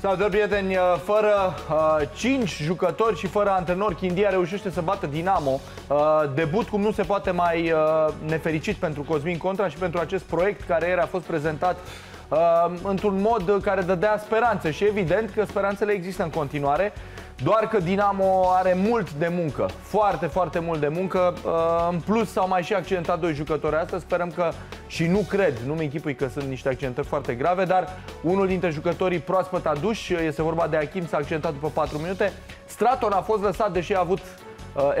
Salutări, prieteni! Fără 5 jucători și fără antrenor, Chindia reușește să bată Dinamo. Debut cum nu se poate mai nefericit pentru Cosmin Contra și pentru acest proiect care ieri a fost prezentat într-un mod care dădea speranțe. Și evident că speranțele există în continuare, doar că Dinamo are mult de muncă, foarte, foarte mult de muncă. În plus s-au mai și accidentat 2 jucători astăzi. Sperăm că, și nu cred, nu mi-închipui că sunt niște accidentări foarte grave, dar unul dintre jucătorii proaspăt aduși, este vorba de Achim, s-a accidentat după 4 minute. Straton a fost lăsat, deși a avut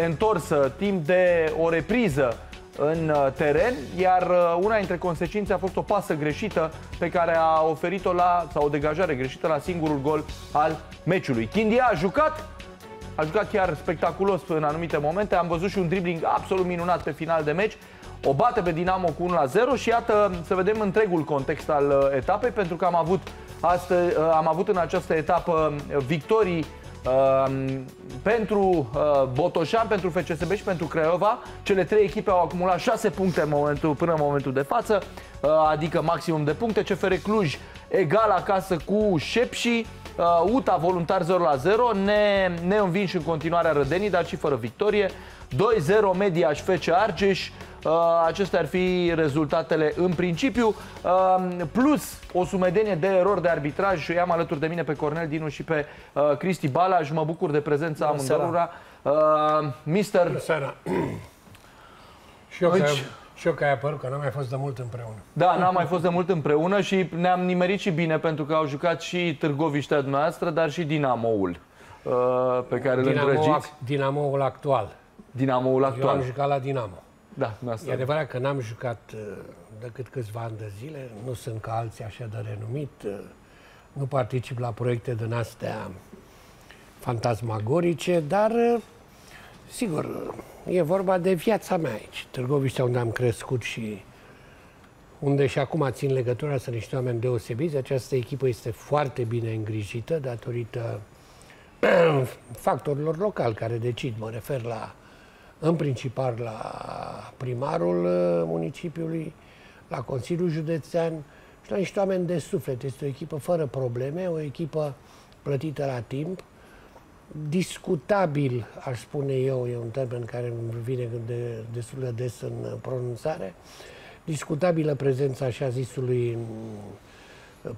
întorsă timp de o repriză în teren, iar una dintre consecințe a fost o pasă greșită pe care a oferit-o sau o degajare greșită la singurul gol al meciului. Chindia a jucat chiar spectaculos în anumite momente, am văzut și un dribbling absolut minunat pe final de meci, o bate pe Dinamo cu 1-0 și iată să vedem întregul context al etapei, pentru că am avut în această etapă victorii pentru Botoșani, pentru FCSB și pentru Craiova. Cele 3 echipe au acumulat 6 puncte până în momentul de față, adică maximum de puncte. CFR Cluj egal acasă cu Șepși, UTA Voluntar 0-0, neînvinși în continuare rădenii, dar și fără victorie, 2-0 Mediaș FC Argeș. Acestea ar fi rezultatele în principiu, plus o sumedenie de erori de arbitraj. Eu am alături de mine pe Cornel Dinu și pe Cristi Balaj. Mă bucur de prezența amândurora. Mister... Și eu că ai apărut, că n-am mai fost de mult împreună. Da, n-am mai fost de mult împreună și ne-am nimerit și bine, pentru că au jucat și Târgoviștea dumneavoastră, dar și Dinamo-ul pe care îl îndrăgiți. Dinamo-ul actual. Dinamo-ul actual. Eu am jucat la Dinamo. Da, e adevărat că n-am jucat decât câțiva ani de zile, nu sunt ca alții așa de renumit, nu particip la proiecte din astea fantasmagorice, dar sigur, e vorba de viața mea aici. Târgoviștea, unde am crescut și unde și acum țin legătura, sunt niște oameni deosebiți. Această echipă este foarte bine îngrijită datorită factorilor locali care decid, mă refer la în principal la primarul municipiului, la Consiliul Județean și la niște oameni de suflet. Este o echipă fără probleme, o echipă plătită la timp. Discutabil, aș spune eu, e un termen care îmi vine destul de des în pronunțare, discutabilă prezența așa zisului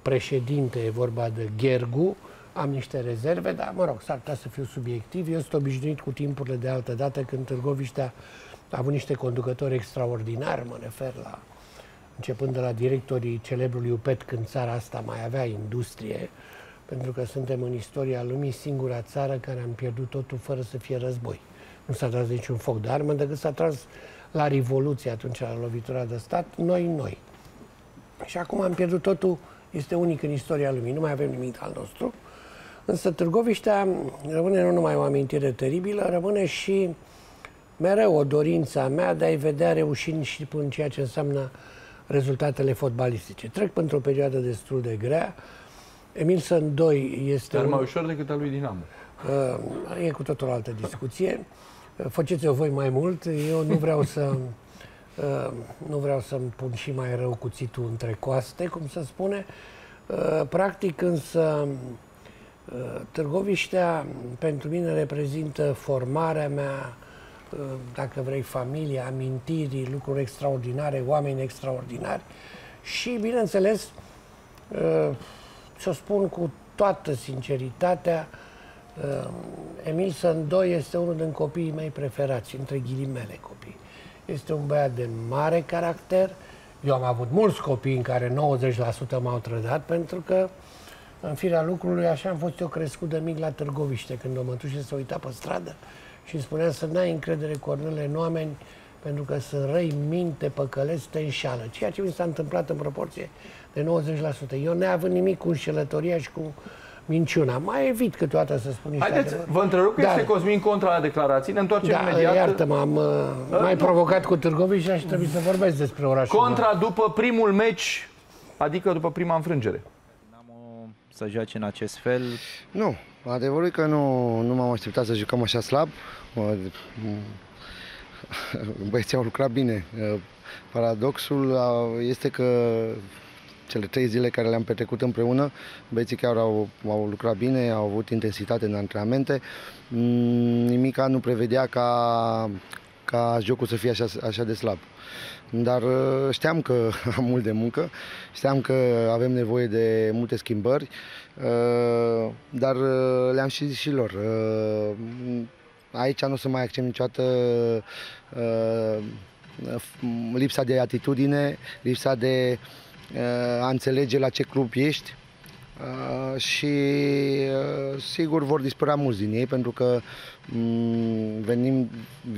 președinte, e vorba de Ghergu. Am niște rezerve, dar mă rog, s-ar putea să fiu subiectiv. Eu sunt obișnuit cu timpurile de altă dată, când Târgoviștea a avut niște conducători extraordinari, mă refer la, începând de la directorii celebrului UPET, când țara asta mai avea industrie, pentru că suntem în istoria lumii singura țară care am pierdut totul fără să fie război. Nu s-a tras niciun foc de armă, decât s-a tras la Revoluție, atunci la lovitura de stat, noi. Și acum am pierdut totul, este unic în istoria lumii, nu mai avem nimic al nostru. Însă Târgoviștea rămâne nu numai o amintire teribilă, rămâne și mereu o dorință a mea de a-i vedea reușind și până ceea ce înseamnă rezultatele fotbalistice. Trec pentru o perioadă destul de grea. Emilson 2 este... Dar mai ușor decât a lui Dinamo. E cu totul o altă discuție. Faceți-o voi mai mult. Eu nu vreau să... nu vreau să-mi pun și mai rău cuțitul între coaste, cum se spune. Practic, însă... Târgoviștea pentru mine reprezintă formarea mea, dacă vrei, familia, amintirii, lucruri extraordinare, oameni extraordinari și, bineînțeles, ți-o spun cu toată sinceritatea, Emilson 2 este unul din copiii mei preferați, între ghilimele copii. Este un băiat de mare caracter. Eu am avut mulți copii în care 90% m-au trădat, pentru că în firea lucrului, așa am fost eu crescut de mic la Târgoviște, când o mătușe se uita pe stradă și îmi spunea să n-ai încredere, Cornele, în oameni, pentru că sunt răi, minte, păcăleți, te înșală. Ceea ce mi s-a întâmplat în proporție de 90%. Eu neavând nimic cu înșelătoria și cu minciuna. Mai evit câteodată să spun niște adevări. Vă întrerup că este Cosmin Contra la declarații. Ne întoarcem imediat. Iartă-mă, am mai provocat cu Târgoviștea și trebuie să vorbesc despre orașul. Contra după primul meci, adică după prima înfrângere. Să joace în acest fel? Nu, adevărul e că nu m-am așteptat să jucăm așa slab. Băieții au lucrat bine. Paradoxul este că cele 3 zile care le-am petrecut împreună. Băieții chiar au lucrat bine, au avut intensitate în antrenamente. Nimica nu prevedea ca jocul să fie așa de slab. Dar știam că am mult de muncă, știam că avem nevoie de multe schimbări, dar le-am zis și lor. Aici nu o să mai accept niciodată lipsa de atitudine, lipsa de a înțelege la ce club ești. Și sigur vor dispărea mulți din ei, pentru că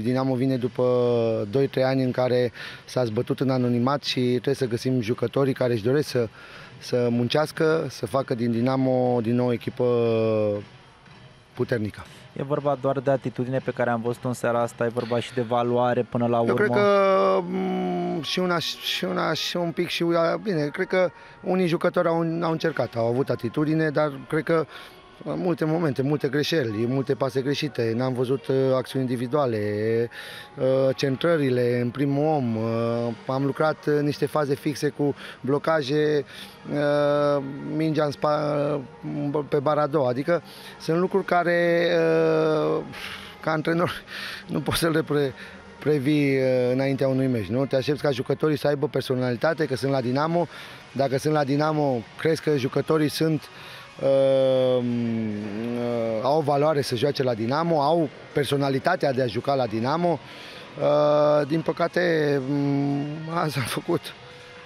Dinamo vine după 2-3 ani în care s-a zbătut în anonimat și trebuie să găsim jucătorii care își doresc să muncească, să facă din Dinamo din nou o echipă puternică. E vorba doar de atitudine pe care am văzut-o în seara asta, e vorba și de valoare până la urmă. Eu cred că bine, cred că unii jucători au încercat, au avut atitudine, dar cred că multe momente, multe greșeli, multe pase greșite, n-am văzut acțiuni individuale, centrările în primul om, am lucrat niște faze fixe cu blocaje, mingea pe bara a doua, adică sunt lucruri care ca antrenor nu poți să le previi înaintea unui meci, nu? Te aștepți ca jucătorii să aibă personalitate, că sunt la Dinamo, dacă sunt la Dinamo crezi că jucătorii sunt au valoare să joace la Dinamo, au personalitatea de a juca la Dinamo. Din păcate, azi am făcut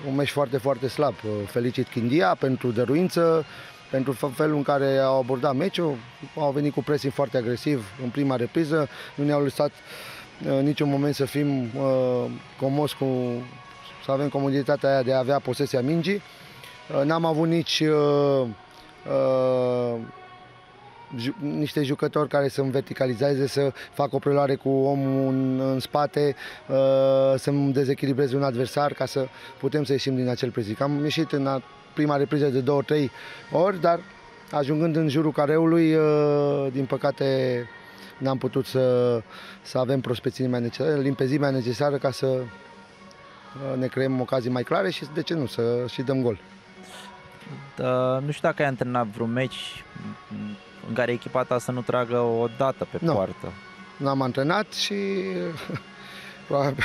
un meci foarte, foarte slab. Felicit Chindia pentru dăruință, pentru felul în care au abordat meciul. Au venit cu pressing foarte agresiv în prima repriză, nu ne-au lăsat în niciun moment să fim comozi, să avem comoditatea aia de a avea posesia mingii. N-am avut nici niște jucători care să-mi verticalizeze, să fac o preluare cu omul în spate, să-mi dezechilibreze un adversar ca să putem să ieșim din acel prezic. Am ieșit în prima repriză de 2-3 ori, dar ajungând în jurul careului, din păcate n-am putut să avem prospețimea necesară, limpezimea necesară ca să ne creăm ocazii mai clare și, de ce nu, să și dăm gol. Nu știu dacă ai antrenat vreun meci în care echipa ta să nu tragă o dată pe poartă. Nu am antrenat și probabil,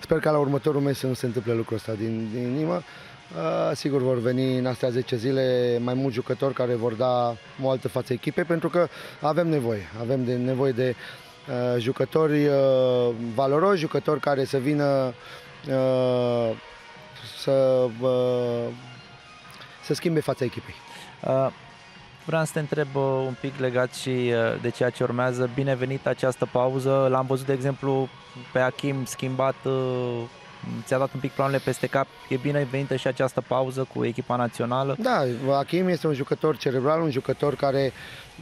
sper că la următorul meci să nu se întâmple lucrul ăsta din inimă. Sigur vor veni în astea 10 zile mai mulți jucători care vor da o altă față echipei, pentru că avem nevoie. Avem nevoie de jucători valoroși, jucători care să vină să schimbe fața echipei. Vreau să te întreb un pic legat și de ceea ce urmează. Binevenit această pauză. L-am văzut, de exemplu, pe Achim schimbat, ți-a dat un pic planurile peste cap. E binevenită și această pauză cu echipa națională? Da, Achim este un jucător cerebral, un jucător care,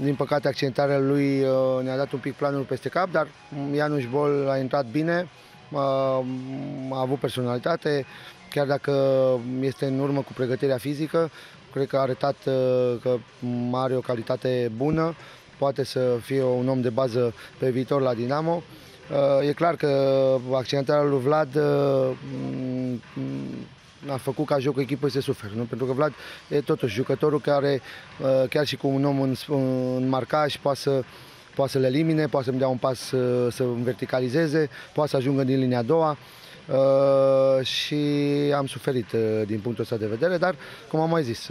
din păcate, accentarea lui ne-a dat un pic planul peste cap, dar Ianuș Bol a intrat bine, a avut personalitate. Chiar dacă este în urmă cu pregătirea fizică, cred că a arătat că are o calitate bună, poate să fie un om de bază pe viitor la Dinamo. E clar că accentarea lui Vlad a făcut ca jocul echipei să sufere, nu? Pentru că Vlad e totuși jucătorul care, chiar și cu un om în marcaj, poate să le elimine, poate să-mi dea un pas să-mi verticalizeze, poate să ajungă din linia a doua. Și am suferit din punctul ăsta de vedere, dar, cum am mai zis,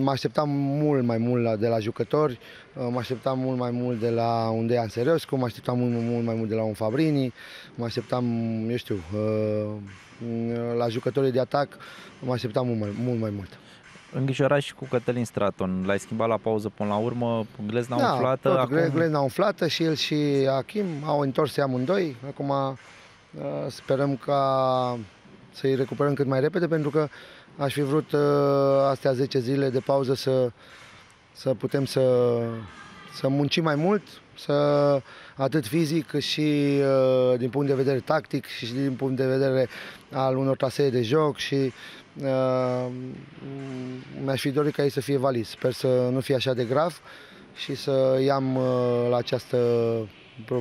mă așteptam mult mai mult de la jucători, mă așteptam mult mai mult de la un Deian Sorescu, mă așteptam mult mai mult de la un Fabrini, mă așteptam, eu știu, la jucătorii de atac, mă așteptam mult mai mult. Îngrijorat și cu Cătălin Straton, l-ai schimbat la pauză până la urmă, glezna umflată. Da, glezna umflată și el și Achim au întors amândoi, acum sperăm ca să-i recuperăm cât mai repede, pentru că aș fi vrut astea 10 zile de pauză să putem să muncim mai mult, atât fizic cât și din punct de vedere tactic și din punct de vedere al unor trasee de joc, și mi-aș fi dorit ca ei să fie valizi. Sper să nu fie așa de grav și să i-am la această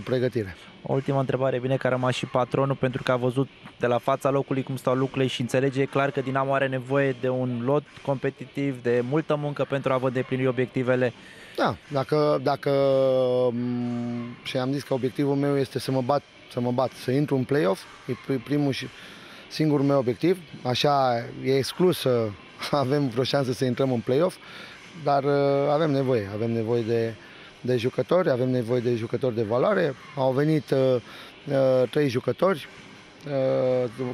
pregătire. O ultimă întrebare, bine că a rămas și patronul, pentru că a văzut de la fața locului cum stau lucrurile și înțelege clar că Dinamo are nevoie de un lot competitiv, de multă muncă pentru a vă deplini obiectivele. Da, dacă și am zis că obiectivul meu este să mă bat, să intru în play-off, e primul și singurul meu obiectiv, așa e exclus să avem vreo șansă să intrăm în play-off, dar avem nevoie, de jucători, avem nevoie de jucători de valoare. Au venit 3 jucători,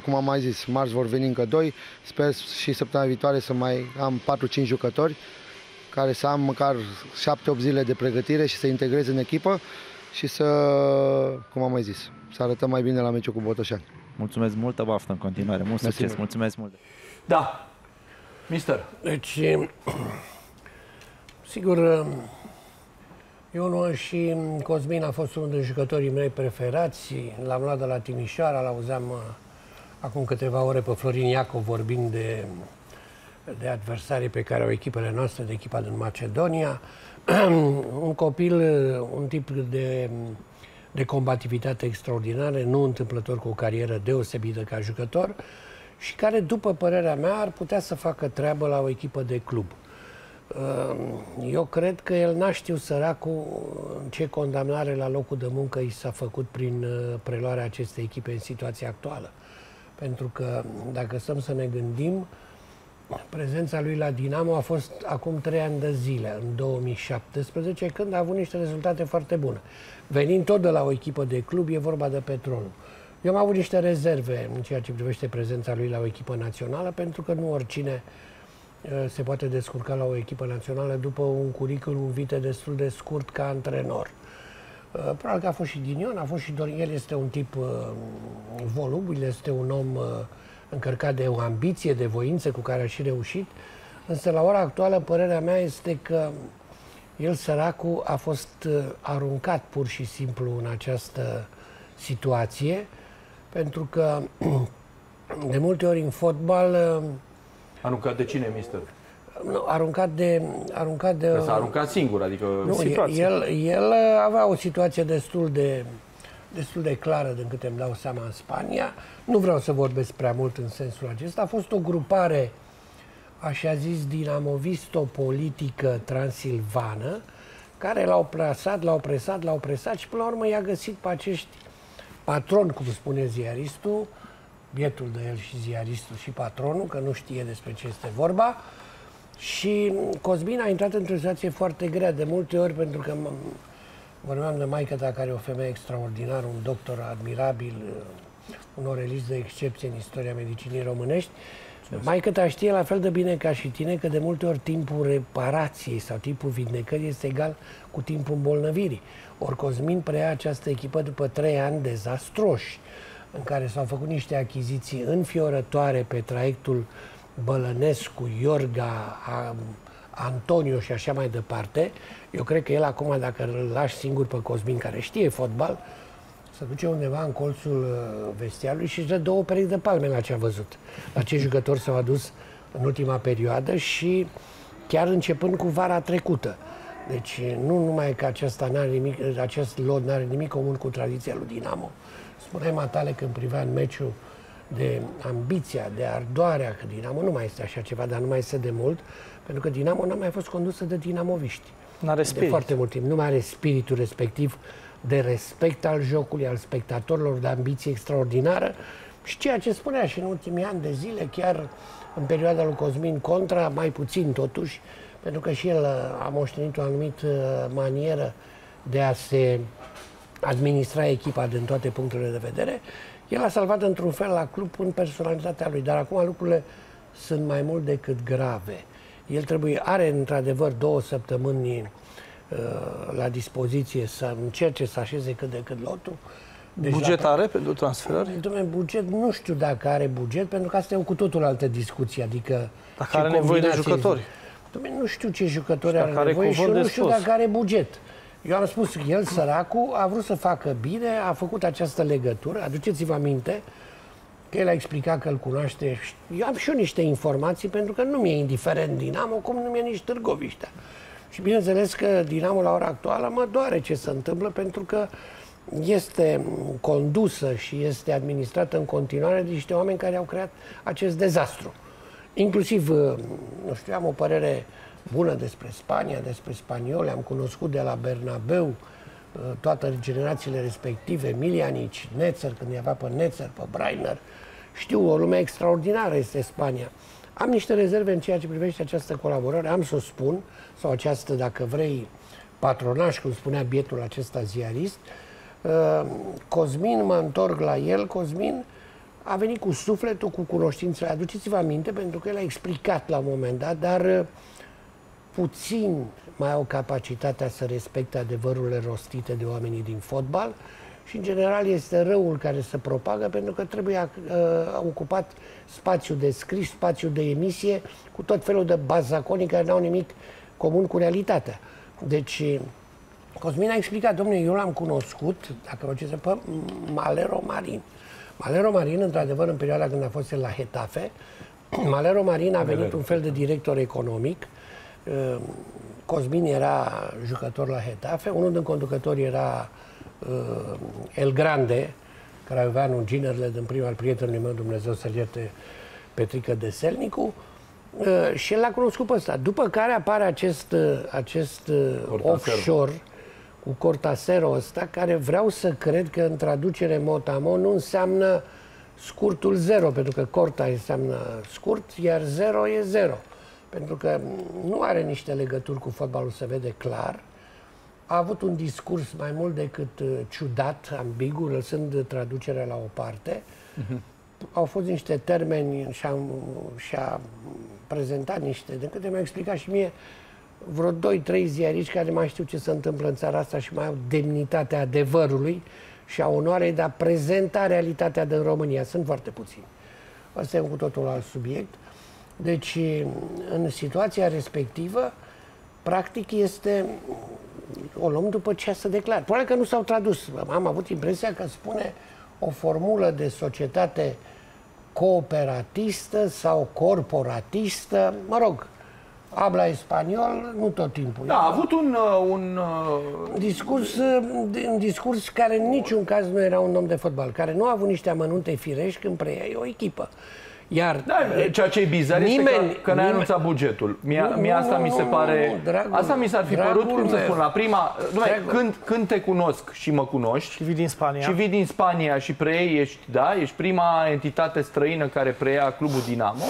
cum am mai zis, marți vor veni încă 2, sper și săptămâna viitoare să mai am 4-5 jucători, care să am măcar 7-8 zile de pregătire și să integreze în echipă și să, cum am mai zis, să arătăm mai bine la meciul cu Botoșani. Mulțumesc mult, baftă în continuare, mult succes, mulțumesc mult. Da, mister. Deci, sigur, Ionu și Cosmin a fost unul dintre jucătorii mei preferați, l-am luat de la Timișoara, l-auzeam acum câteva ore pe Florin Iacov vorbind de adversarii pe care au echipele noastre, de echipa din Macedonia. Un copil, un tip de combativitate extraordinară, nu întâmplător, cu o carieră deosebită ca jucător și care, după părerea mea, ar putea să facă treabă la o echipă de club. Eu cred că el n-a știut, săracul, ce condamnare la locul de muncă i s-a făcut prin preluarea acestei echipe în situația actuală. Pentru că, dacă stăm să ne gândim, prezența lui la Dinamo a fost acum 3 ani de zile, în 2017, când a avut niște rezultate foarte bune. Venind tot de la o echipă de club, e vorba de Petrolul. Eu am avut niște rezerve în ceea ce privește prezența lui la o echipă națională, pentru că nu oricine se poate descurca la o echipă națională după un curriculum vitae destul de scurt ca antrenor. Probabil că a fost și Ghinion, a fost și Dorin. El este un tip volubil, este un om încărcat de o ambiție, de voință, cu care a și reușit. Însă, la ora actuală, părerea mea este că el, săracul, a fost aruncat pur și simplu în această situație, pentru că, de multe ori, în fotbal... Aruncat de cine, mister? Aruncat de... S-a aruncat singur, adică... Nu, situație. El avea o situație destul de clară, din câte îmi dau seama, în Spania. Nu vreau să vorbesc prea mult în sensul acesta. A fost o grupare, așa zis, dinamovisto-politică transilvană, care l-au presat și, până la urmă, i-a găsit pe acești patroni, cum spune ziaristul, bietul de el și ziaristul și patronul, că nu știe despre ce este vorba. Și Cosmin a intrat într-o situație foarte grea, de multe ori, pentru că vorbeam de maică ta, care e o femeie extraordinară, un doctor admirabil, un orelist de excepție în istoria medicinii românești. Maică ta știe la fel de bine ca și tine că de multe ori timpul reparației sau timpul vindecării este egal cu timpul îmbolnăvirii. Ori Cosmin preia această echipă după 3 ani dezastroși, în care s-au făcut niște achiziții înfiorătoare pe traiectul Bălănescu, Iorga, Antonio și așa mai departe. Eu cred că el acum, dacă îl lași singur pe Cosmin, care știe fotbal, se duce undeva în colțul vestiarului și își dă 2 perechi de palme la ce a văzut, la ce jucători s-au adus în ultima perioadă și chiar începând cu vara trecută. Deci nu numai că acest lot n-are nimic comun cu tradiția lui Dinamo. Spuneai, matale, când priveam meciul, de ambiția, de ardoarea, că Dinamo nu mai este așa ceva, dar nu mai este de mult, pentru că Dinamo n-a mai fost condusă de dinamoviști. N-are spirit. De foarte mult timp. Nu mai are spiritul respectiv de respect al jocului, al spectatorilor, de ambiție extraordinară. Și ceea ce spunea și în ultimii ani de zile, chiar în perioada lui Cosmin Contra, mai puțin totuși, pentru că și el a moștenit o anumită manieră de a se administra echipa din toate punctele de vedere. El a salvat într-un fel la club în personalitatea lui, dar acum lucrurile sunt mai mult decât grave. El are într-adevăr 2 săptămâni la dispoziție să încerce să așeze cât de cât lotul. Deci, buget are pentru transferări? Buget, nu știu dacă are buget, pentru că asta e o cu totul altă discuție. Adică, dacă are nevoie de jucători? Nu știu ce jucători are nevoie și nu știu dacă are buget. Eu am spus că el, săracul, a vrut să facă bine, a făcut această legătură. Aduceți-vă aminte că el a explicat că îl cunoaște. Eu am și eu niște informații, pentru că nu mi-e indiferent Dinamo, cum nu mi-e nici Târgoviște. Și bineînțeles că Dinamo la ora actuală mă doare ce se întâmplă, pentru că este condusă și este administrată în continuare de niște oameni care au creat acest dezastru. Inclusiv, nu știu, am o părere bună despre Spania, despre spanioli, am cunoscut de la Bernabeu toate generațiile respective, Milianici, Netzer, când i-avea pe Netzer, pe Breiner. Știu, o lume extraordinară este Spania. Am niște rezerve în ceea ce privește această colaborare, am să o spun, sau această, dacă vrei, patronaj, cum spunea bietul acesta ziarist. Cosmin, mă întorc la el, Cosmin a venit cu sufletul, cu cunoștințele. Aduceți-vă aminte, pentru că el a explicat la un moment dat, dar puțin mai au capacitatea să respecte adevărurile rostite de oamenii din fotbal și, în general, este răul care se propagă, pentru că trebuie ocupat spațiu de scris, spațiu de emisie, cu tot felul de bazaconii care n-au nimic comun cu realitatea. Deci, Cosmin a explicat, domnule, eu l-am cunoscut, dacă vă citeți, pe Malero Marin. Malero Marin, într-adevăr, în perioada când a fost el la Hetafe, Malero Marin a venit un fel de director economic. Cosmin era jucător la Hetafe, unul din conducători era El Grande, craioveanul, ginerele din prima al prietenului meu, Dumnezeu să-l ierte, Petrică Deselnicu, și el l-a cunoscut pe ăsta. După care apare acest offshore cu Cortasero ăsta, care vreau să cred că în traducere mot-a-mot nu înseamnă scurtul zero, pentru că Corta înseamnă scurt, iar zero e zero. Pentru că nu are niște legături cu fotbalul, se vede clar. A avut un discurs mai mult decât ciudat, ambigu, lăsând traducerea la o parte. Au fost niște termeni și-a prezentat niște, de câte mi-a explicat și mie, vreo 2-3 ziarici care mai știu ce se întâmplă în țara asta și mai au demnitatea adevărului și a onoarei de a prezenta realitatea din România. Sunt foarte puțini. Asta e cu totul alt subiect. Deci, în situația respectivă, practic este... O luăm după ce se declară. Probabil că nu s-au tradus. Am avut impresia că spune o formulă de societate cooperatistă sau corporatistă. Mă rog, habla spaniol, nu tot timpul. Da, a avut un discurs care în niciun caz nu era un om de fotbal, care nu a avut niște amănunte firești când preia o echipă. Iar, da, ceea ce e bizar este că n-ai anunțat bugetul. Asta mi s-ar fi părut, cum să spun, la prima... Când te cunosc și mă cunoști... Și vii din Spania. Și vii din Spania și preiei, ești prima entitate străină care preia clubul Dinamo.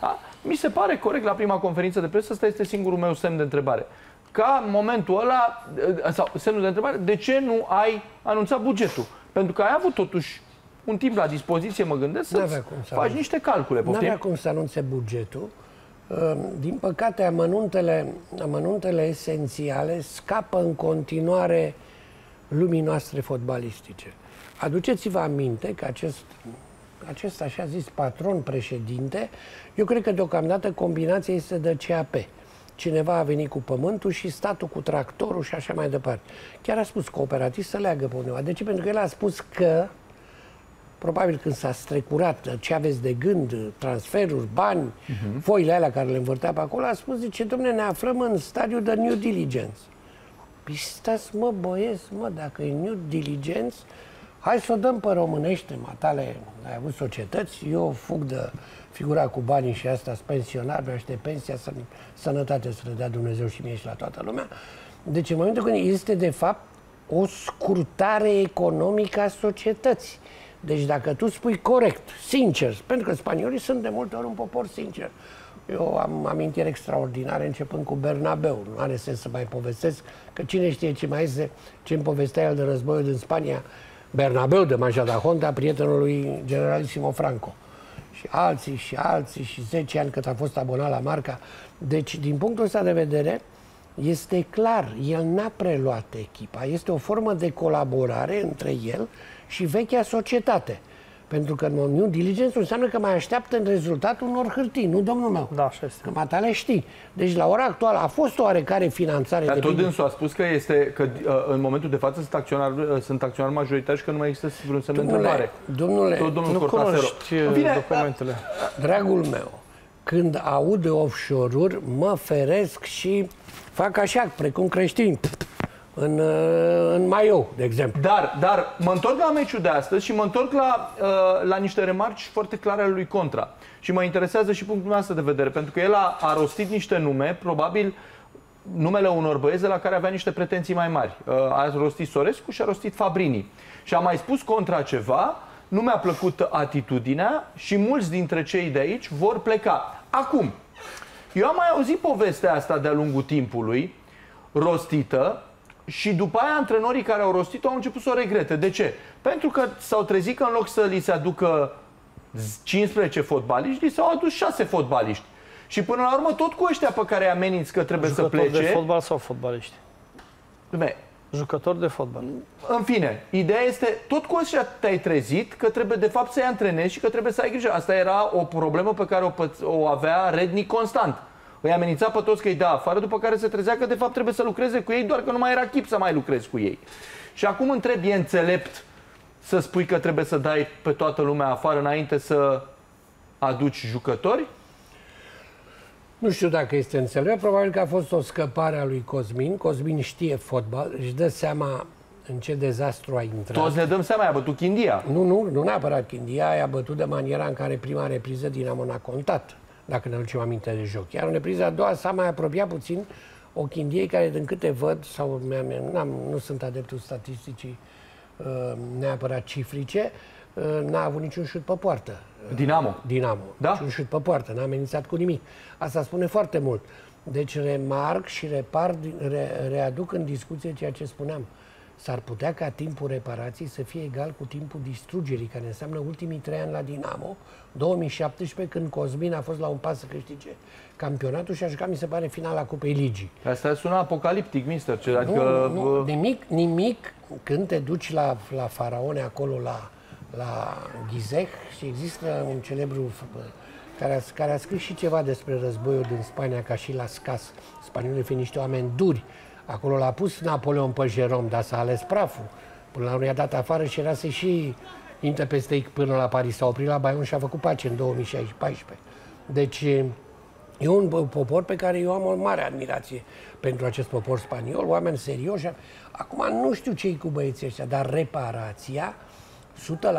Da? Mi se pare corect la prima conferință de presă, asta este singurul meu semn de întrebare. Ca în momentul ăla, sau semnul de întrebare, de ce nu ai anunțat bugetul? Pentru că ai avut totuși un timp la dispoziție, mă gândesc, să faci niște calcule. Nu avea cum să anunțe bugetul. Din păcate, amănuntele esențiale scapă în continuare lumii noastre fotbalistice. Aduceți-vă aminte că acest așa zis patron președinte, eu cred că deocamdată combinația este de CAP. Cineva a venit cu pământul și statul cu tractorul și așa mai departe. Chiar a spus cooperativ să leagă pe undeva. De ce? Pentru că el a spus că probabil când s-a strecurat ce aveți de gând, transferuri, bani, foile alea care le învârtea pe acolo, a spus, zice, dom'le, ne aflăm în stadiul de new diligence. Păi stați, mă, băieți, mă, dacă e new diligence, hai să o dăm pe românește, matale, ai avut societăți, eu fug de figura cu banii și asta, sunt pensionar, mi aștept pensia, sănătate să le dea Dumnezeu și mie și la toată lumea. Deci în momentul când este, de fapt, o scurtare economică a societății. Deci dacă tu spui corect, sincer, pentru că spaniolii sunt de multe ori un popor sincer. Eu am amintiri extraordinare începând cu Bernabeu. Nu are sens să mai povestesc, că cine știe ce mai este, ce îmi povestea el de războiul din Spania, Bernabeu de Majadahonda, prietenul lui generalissimo Franco. Și alții și alții și 10 ani cât a fost abonat la Marca. Deci, din punctul ăsta de vedere, este clar, el n-a preluat echipa. Este o formă de colaborare între el și vechea societate. Pentru că new diligence înseamnă că mai așteaptă în rezultatul unor hârtii, nu, domnul meu? Da, așa este. Că matale știi. Deci la ora actuală a fost oarecare finanțare. Dar tot dânsul a spus că în momentul de față sunt acționari majoritari și că nu mai există vreun semn de întrebare. Domnule, nu cunoști documentele. Dragul meu, când aud de offshore-uri, mă feresc și fac așa, precum creștini. în maiou, de exemplu. Dar mă întorc la meciul de astăzi și mă întorc la niște remarci foarte clare ale lui Contra. Și mă interesează și punctul meu de vedere, pentru că el a rostit niște nume, probabil numele unor băieți la care avea niște pretenții mai mari. A rostit Sorescu și a rostit Fabrini. Și a mai spus Contra ceva, nu mi-a plăcut atitudinea și mulți dintre cei de aici vor pleca. Acum, eu am mai auzit povestea asta de-a lungul timpului, rostită, și după aia antrenorii care au rostit-o au început să o regrete. De ce? Pentru că s-au trezit că în loc să li se aducă 15 fotbaliști, li s-au adus 6 fotbaliști. Și până la urmă tot cu ăștia pe care îi ameninți că trebuie să plece. Jucători de fotbal sau fotbaliști? Jucători de fotbal. În fine, ideea este, tot cu ăștia te-ai trezit că trebuie de fapt să-i antrenezi și că trebuie să ai grijă. Asta era o problemă pe care o avea Rednic constant. Îi amenința pe toți că îi dă afară, după care se trezea că de fapt trebuie să lucreze cu ei, doar că nu mai era chip să mai lucrezi cu ei. Și acum întreb, e înțelept să spui că trebuie să dai pe toată lumea afară înainte să aduci jucători? Nu știu dacă este înțelept, probabil că a fost o scăpare a lui Cosmin. Cosmin știe fotbal, își dă seama în ce dezastru a intrat. Toți ne dăm seama, i-a bătut Chindia. Nu neapărat Chindia, i-a bătut de maniera în care prima repriză Dinamo n-a contat, dacă ne aducem aminte de joc. Iar în repriza a doua s-a mai apropiat puțin o Chindiei care, din câte văd, sau nu sunt adeptul statisticii neapărat cifrice, n-a avut niciun șut pe poartă. Dinamo. Da? Niciun șut pe poartă, n-a amenințat cu nimic. Asta spune foarte mult. Deci remarc și readuc în discuție ceea ce spuneam. S-ar putea ca timpul reparației să fie egal cu timpul distrugerii, care înseamnă ultimii 3 ani la Dinamo, 2017, când Cosmin a fost la un pas să câștige campionatul și a jucat, mi se pare, finala Cupei Ligii. Asta sună apocaliptic, mister. Nu, nimic, când te duci la Faraone, acolo, la Gizeh, și există un celebru care a scris și ceva despre războiul din Spania, ca și la Scas. Spaniolii fiind niște oameni duri. Acolo l-a pus Napoleon pe Jerome, dar s-a ales praful. Până la urmă i-a dat afară și era să-i și intre peste ei până la Paris. S-a oprit la Bayonne și a făcut pace în 2014. Deci e un popor pe care eu am o mare admirație pentru acest popor spaniol, oameni serioși. Acum nu știu ce-i cu băieții ăștia, dar reparația 100%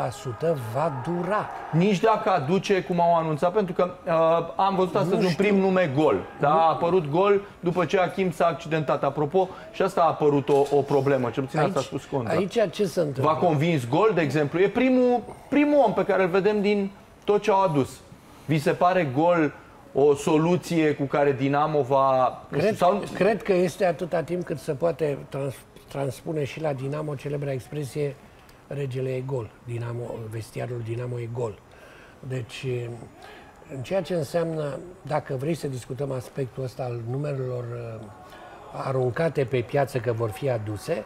va dura. Nici dacă aduce, cum au anunțat, pentru că am văzut astăzi un prim nume, Gol. Da? A apărut Gol după ce Achim s-a accidentat. Apropo, și asta a apărut o problemă. Cel puțin asta a spus Contra. Aici ce se întâmplă? V-a convins Gol, de exemplu? E primul om pe care îl vedem din tot ce au adus. Vi se pare Gol o soluție cu care Dinamo va... Cred că este atâta timp cât se poate transpune și la Dinamo celebra expresie regele e gol, vestiarul Dinamo e gol. Deci, în ceea ce înseamnă, dacă vrei să discutăm aspectul ăsta al numerelor aruncate pe piață că vor fi aduse,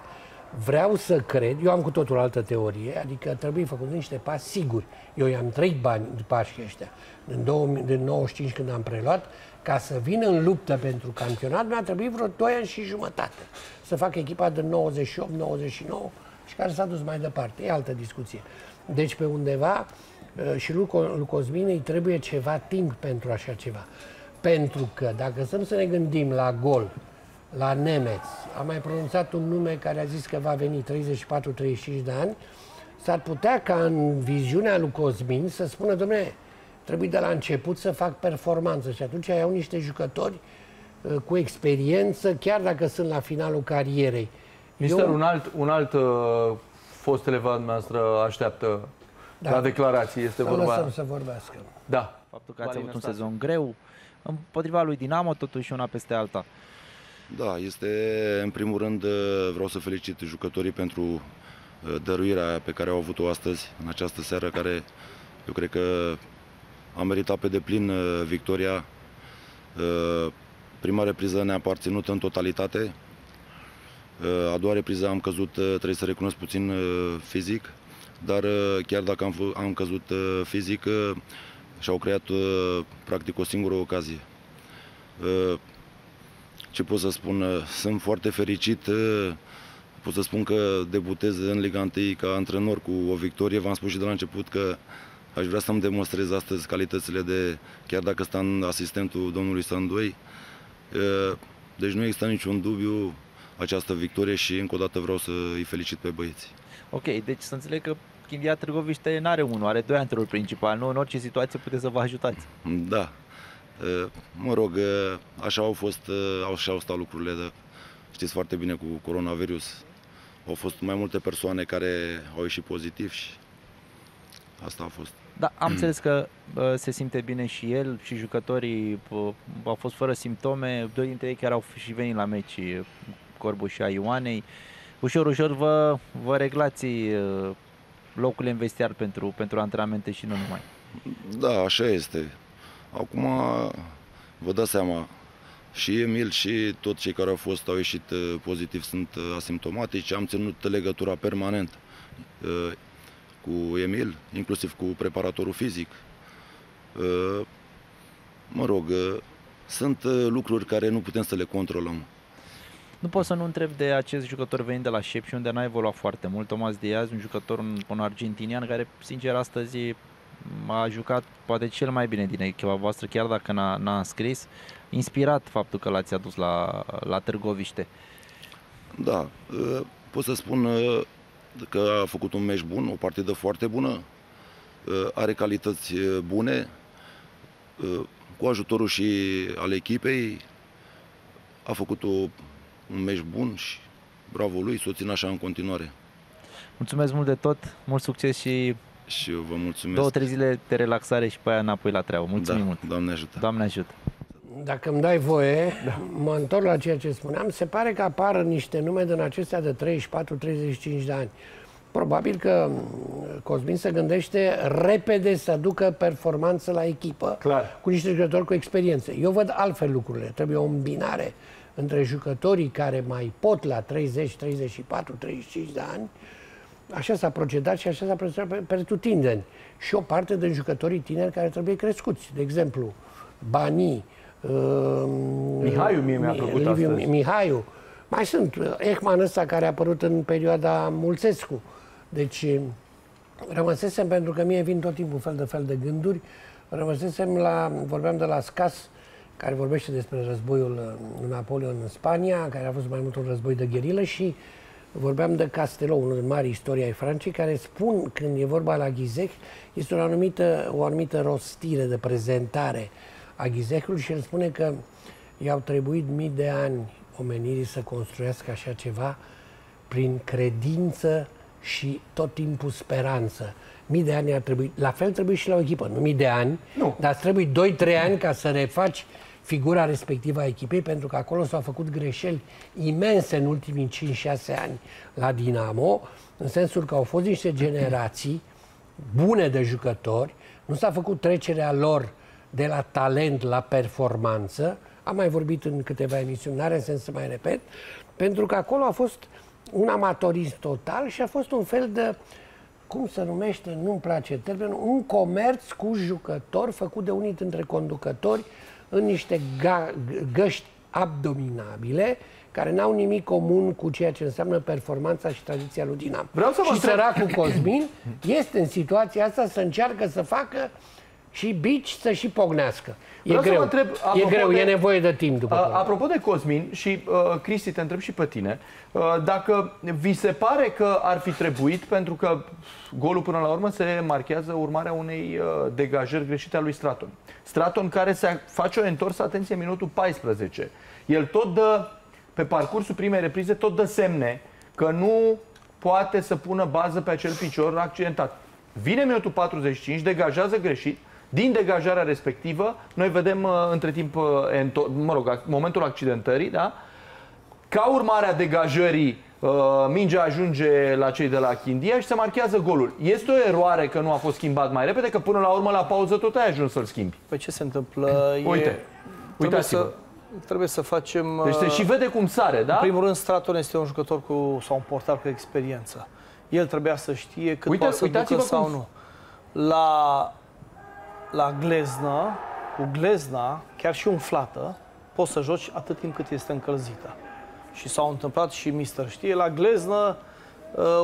vreau să cred, eu am cu totul altă teorie, adică trebuie făcut niște pași siguri. Eu i-am trăit pașii ăștia. Din 95 când am preluat, ca să vin în luptă pentru campionat, mi-a trebuit vreo 2 ani și jumătate să fac echipa din 98-99, și care s-a dus mai departe. E altă discuție. Deci pe undeva și lui Cosmin îi trebuie ceva timp pentru așa ceva. Pentru că dacă să ne gândim la Gol, la Nemeț, am mai pronunțat un nume care a zis că va veni 34-35 de ani, s-ar putea ca în viziunea lui Cosmin să spună, dom'le, trebuie de la început să fac performanță și atunci iau niște jucători cu experiență, chiar dacă sunt la finalul carierei. Mister, un alt fost elevat noastră așteaptă la declarație. Este vorba... Lăsăm să vorbească. Da. Faptul că ați avut un sezon greu, împotriva lui Dinamo, totuși una peste alta. Da, este, în primul rând, vreau să felicit jucătorii pentru dăruirea pe care au avut-o astăzi, în această seară, care eu cred că a meritat pe deplin victoria. Prima repriză ne-a aparținut în totalitate. A doua repriză am căzut, trebuie să recunosc, puțin fizic, dar chiar dacă am căzut fizic, și-au creat practic o singură ocazie. Ce pot să spun? Sunt foarte fericit, pot să spun că debutez în Liga 1 ca antrenor cu o victorie. V-am spus și de la început că aș vrea să-mi demonstrez astăzi calitățile de, chiar dacă sunt asistentul domnului Sandoi. Deci nu există niciun dubiu. această victorie și încă o dată vreau să îi felicit pe băieți. Ok, deci să înțeleg că Chindia Târgoviște n-are unul, are doi antrenori principali, nu? În orice situație puteți să vă ajutați. Da, mă rog, așa au fost, așa au stat lucrurile, dar știți foarte bine cu coronavirus. Au fost mai multe persoane care au ieșit pozitiv și asta a fost. Da, am înțeles că se simte bine și el și jucătorii au fost fără simptome. Doi dintre ei chiar au și venit la meci, Corbu și a Ioanei. Ușor, ușor vă reglați locurile în vestiar pentru antrenamente și nu numai. Da, așa este. Acum vă dați seama, și Emil și toți cei care au ieșit pozitiv sunt asimptomatici. Am ținut legătura permanent cu Emil, inclusiv cu preparatorul fizic. Mă rog, sunt lucruri care nu putem să le controlăm. Nu pot să nu întreb de acest jucător venit de la Șepși, unde n-a evoluat foarte mult, Tomas Diaz, un jucător, un argentinian care, sincer, astăzi a jucat poate cel mai bine din echipa voastră, chiar dacă n-a înscris. Inspirat faptul că l-ați adus la Târgoviște. Da, pot să spun că a făcut un meci bun, o partidă foarte bună, are calități bune, cu ajutorul și al echipei a făcut un meci bun și bravo lui, să o țin așa în continuare. Mulțumesc mult de tot, mult succes și eu vă mulțumesc. 2-3 zile de relaxare și pe aia înapoi la treabă. Mulțumim mult. Doamne ajută. Doamne ajută. Dacă îmi dai voie, da, mă întorc la ceea ce spuneam. Se pare că apar niște nume din acestea de 34-35 de ani. Probabil că Cosmin se gândește repede să aducă performanță la echipă. Clar. Cu niște jucători cu experiență. Eu văd altfel lucrurile. Trebuie o îmbinare între jucătorii care mai pot la 30, 34, 35 de ani. Așa s-a procedat și așa s-a procedat pretutindeni. Și o parte din jucătorii tineri care trebuie crescuți. De exemplu, Banii, Mihaiu, mie mi-a plăcut astăzi. Mihaiu. Mai sunt Ehman ăsta care a apărut în perioada Mulțescu. Deci rămăsesem, pentru că mie vin tot timpul fel de gânduri, rămăsesem vorbeam de la Scas, care vorbește despre războiul Napoleon în Spania, care a fost mai mult un război de gherilă, și vorbeam de Castelou, unul din mari istoria ai Franței, care spun, când e vorba la Ghizec, este o anumită rostire de prezentare a Ghizecului, și el spune că i-au trebuit mii de ani omenirii să construiască așa ceva prin credință și tot timpul speranță. Mii de ani ar trebui, la fel trebuie și la o echipă, nu mii de ani, nu, dar trebuie 2-3 ani ca să refaci figura respectivă a echipei, pentru că acolo s-au făcut greșeli imense în ultimii 5-6 ani la Dinamo, în sensul că au fost niște generații bune de jucători, nu s-a făcut trecerea lor de la talent la performanță. Am mai vorbit în câteva emisiuni, n-are sens să mai repet, pentru că acolo a fost un amatorism total și a fost un fel de, cum se numește, nu-mi place termenul, un comerț cu jucători făcut de unii dintre conducători în niște găști abdominabile, care n-au nimic comun cu ceea ce înseamnă performanța și tradiția lui Dinamo. Și săracul Cosmin este în situația asta, să încearcă să facă și bici să și pognească. E greu, e nevoie de timp după aceea. Apropo de Cosmin și Cristi, te întreb și pe tine, dacă vi se pare că ar fi trebuit, pentru că golul până la urmă se marchează urmarea unei degajări greșite a lui Straton. Straton care se face o întorsă, atenție, minutul 14. El tot dă, pe parcursul primei reprize, tot dă semne că nu poate să pună bază pe acel picior accidentat. Vine minutul 45, degajează greșit. Din degajarea respectivă, noi vedem între timp, mă rog, momentul accidentării, da? Ca urmare a degajării, mingea ajunge la cei de la Chindia și se marchează golul. Este o eroare că nu a fost schimbat mai repede, că până la urmă la pauză tot ai ajuns să-l schimbi. Păi ce se întâmplă? Trebuie să facem... Deci se și vede cum sare, da? În primul rând, Straton este un jucător sau un portar cu experiență. El trebuia să știe cât poate să ducă sau nu. La gleznă, cu glezna, chiar și umflată, poți să joci atât timp cât este încălzită. Și s-au întâmplat și mister știe, la gleznă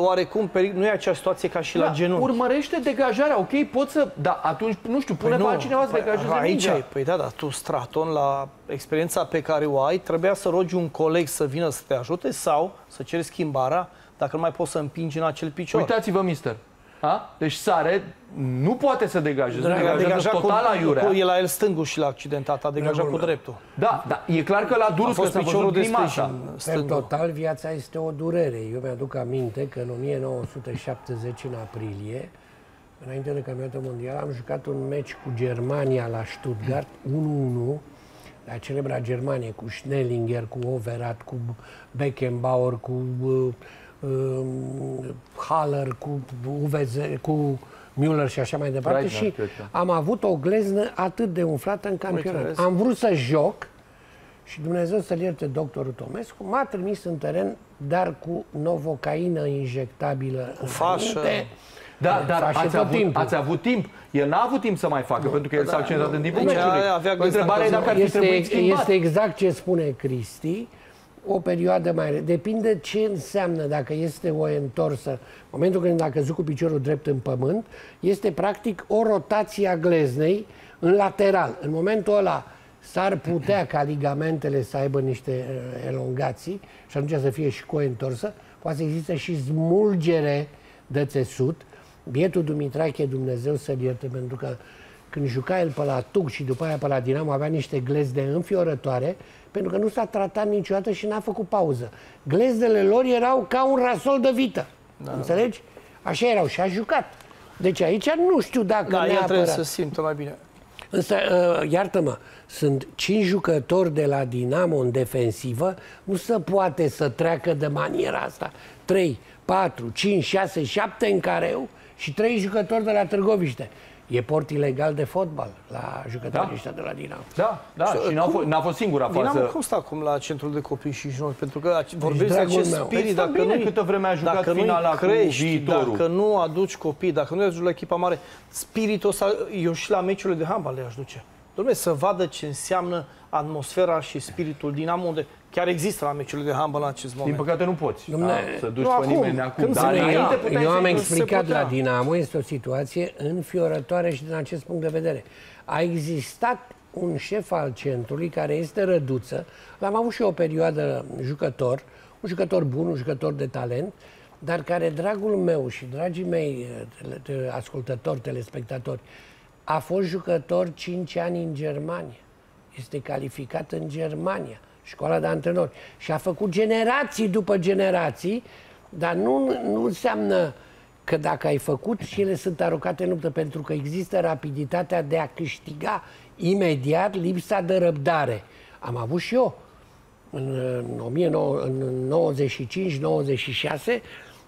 oarecum, nu e acea situație ca și la genunchi. Urmărește degajarea, ok, poți să... Da, atunci, nu știu, pune pe altcineva să degajeze mingea. Păi da, dar tu, Straton, la experiența pe care o ai, trebuia să rogi un coleg să vină să te ajute sau să ceri schimbarea dacă nu mai poți să împingi în acel picior. Uitați-vă, mister. Ha? Deci Sare nu poate să degajeze. Degaja total aiurea. E la el stângul și la accidentat, a degajat cu dreptul. Da, da, e clar că la durul s-a văzut grimasa. În total, viața este o durere. Eu mi-aduc aminte că în 1970, în aprilie, înainte de campionatul mondial, am jucat un meci cu Germania la Stuttgart, 1-1, la celebra Germanie, cu Schnellinger, cu Overath, cu Beckenbauer, cu... Haller, cu UVZ, cu Müller și așa mai departe. Right, și am avut o gleznă atât de umflată în campionat. Am vrut să joc și Dumnezeu să-l ierte doctorul Tomescu, m-a trimis în teren, dar cu novocaină injectabilă. Cu fașă. Da, dar ați avut timp. El n-a avut timp să mai facă, pentru că el s-a accidentat în timpul meciului. Întrebarea e dacă ar fi trebuit schimbat. Este exact ce spune Cristi. O perioadă mai... Depinde ce înseamnă, dacă este o întorsă. În momentul când a căzut cu piciorul drept în pământ, este practic o rotație a gleznei în lateral. În momentul ăla s-ar putea ca ligamentele să aibă niște elongații și atunci să fie și cu o întorsă. Poate să existe și smulgere de țesut. Bietul Dumitrache, Dumnezeu să-l ierte, pentru că când juca el pe la Tuc și după aia pe la Dinamo, avea niște glezne înfiorătoare, pentru că nu s-a tratat niciodată și n-a făcut pauză. Gleznele lor erau ca un rasol de vită. Da. Înțelegi? Așa erau și a jucat. Deci aici nu știu dacă neapărat. Da, el trebuie să simtă mai bine. Însă, iartă-mă, sunt 5 jucători de la Dinamo în defensivă, nu se poate să treacă de maniera asta. 3, 4, 5, 6, 7 în careu și 3 jucători de la Târgoviște. E port ilegal de fotbal la jucătorii ăștia de la Dinamo. Da, da. Și n-a fost singura fază. Dinamo cum stă acum la centrul de copii și juniori? Pentru că vorbești de acest spirit. Dacă nu câtă vreme a jucat finala cu viitorul. Dacă nu aduci copii, dacă nu aduci la echipa mare, spiritul ăsta, eu și la meciurile de handbal le-aș duce. Dom'le, să vadă ce înseamnă atmosfera și spiritul Dinamo, unde chiar există la meciurile de handbal în acest moment. Din păcate nu poți să duci pe nimeni acum. Eu am explicat la Dinamo, este o situație înfiorătoare și din acest punct de vedere. A existat un șef al centrului care este Răduță. L-am avut și o perioadă jucător, un jucător bun, un jucător de talent, dar care, dragul meu și dragii mei ascultători, telespectatori, a fost jucător 5 ani în Germania. Este calificat în Germania, școala de antrenori. Și a făcut generații după generații, dar nu înseamnă că dacă ai făcut și ele sunt aruncate în luptă, pentru că există rapiditatea de a câștiga imediat, lipsa de răbdare. Am avut și eu în 95-96,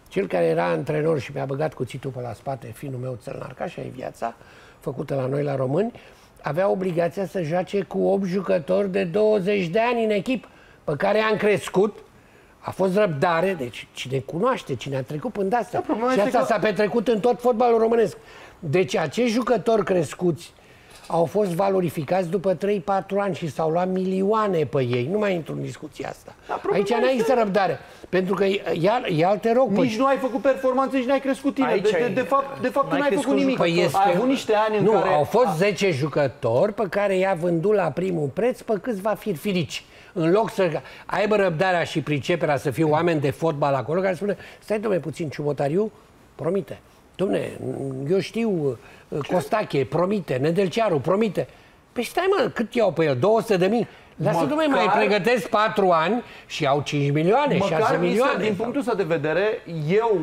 cel care era antrenor și mi-a băgat cuțitul pe la spate, finul meu Țălnarca, așa e viața, făcută la noi, la români, avea obligația să joace cu 8 jucători de 20 de ani în echipă, pe care am crescut, a fost răbdare, deci cine cunoaște, cine a trecut până asta. Și asta s-a petrecut în tot fotbalul românesc. Deci acești jucători crescuți au fost valorificați după 3-4 ani și s-au luat milioane pe ei. Nu mai intru în discuția asta. Aici n-ai există răbdare. Pentru că, iar te rog... Nici nu ai făcut performanțe, nici n-ai crescut tine. De fapt, tu n-ai făcut nimic. Ai avut niște ani în care... Nu, au fost 10 jucători pe care i-a vândut la primul preț pe câțiva firfirici. În loc să aibă răbdarea și priceperea să fie oameni de fotbal acolo care spune, stai, domnule, puțin, Ciubotariu, Promite. Dom'le, eu știu Costache, Promite, Nedelcearu, Promite. Păi stai, mă, cât iau pe el? 200.000? Lasă, dom'le, mai pregătesc 4 ani și au 5 milioane, 6 milioane. Din punctul ăsta de vedere, eu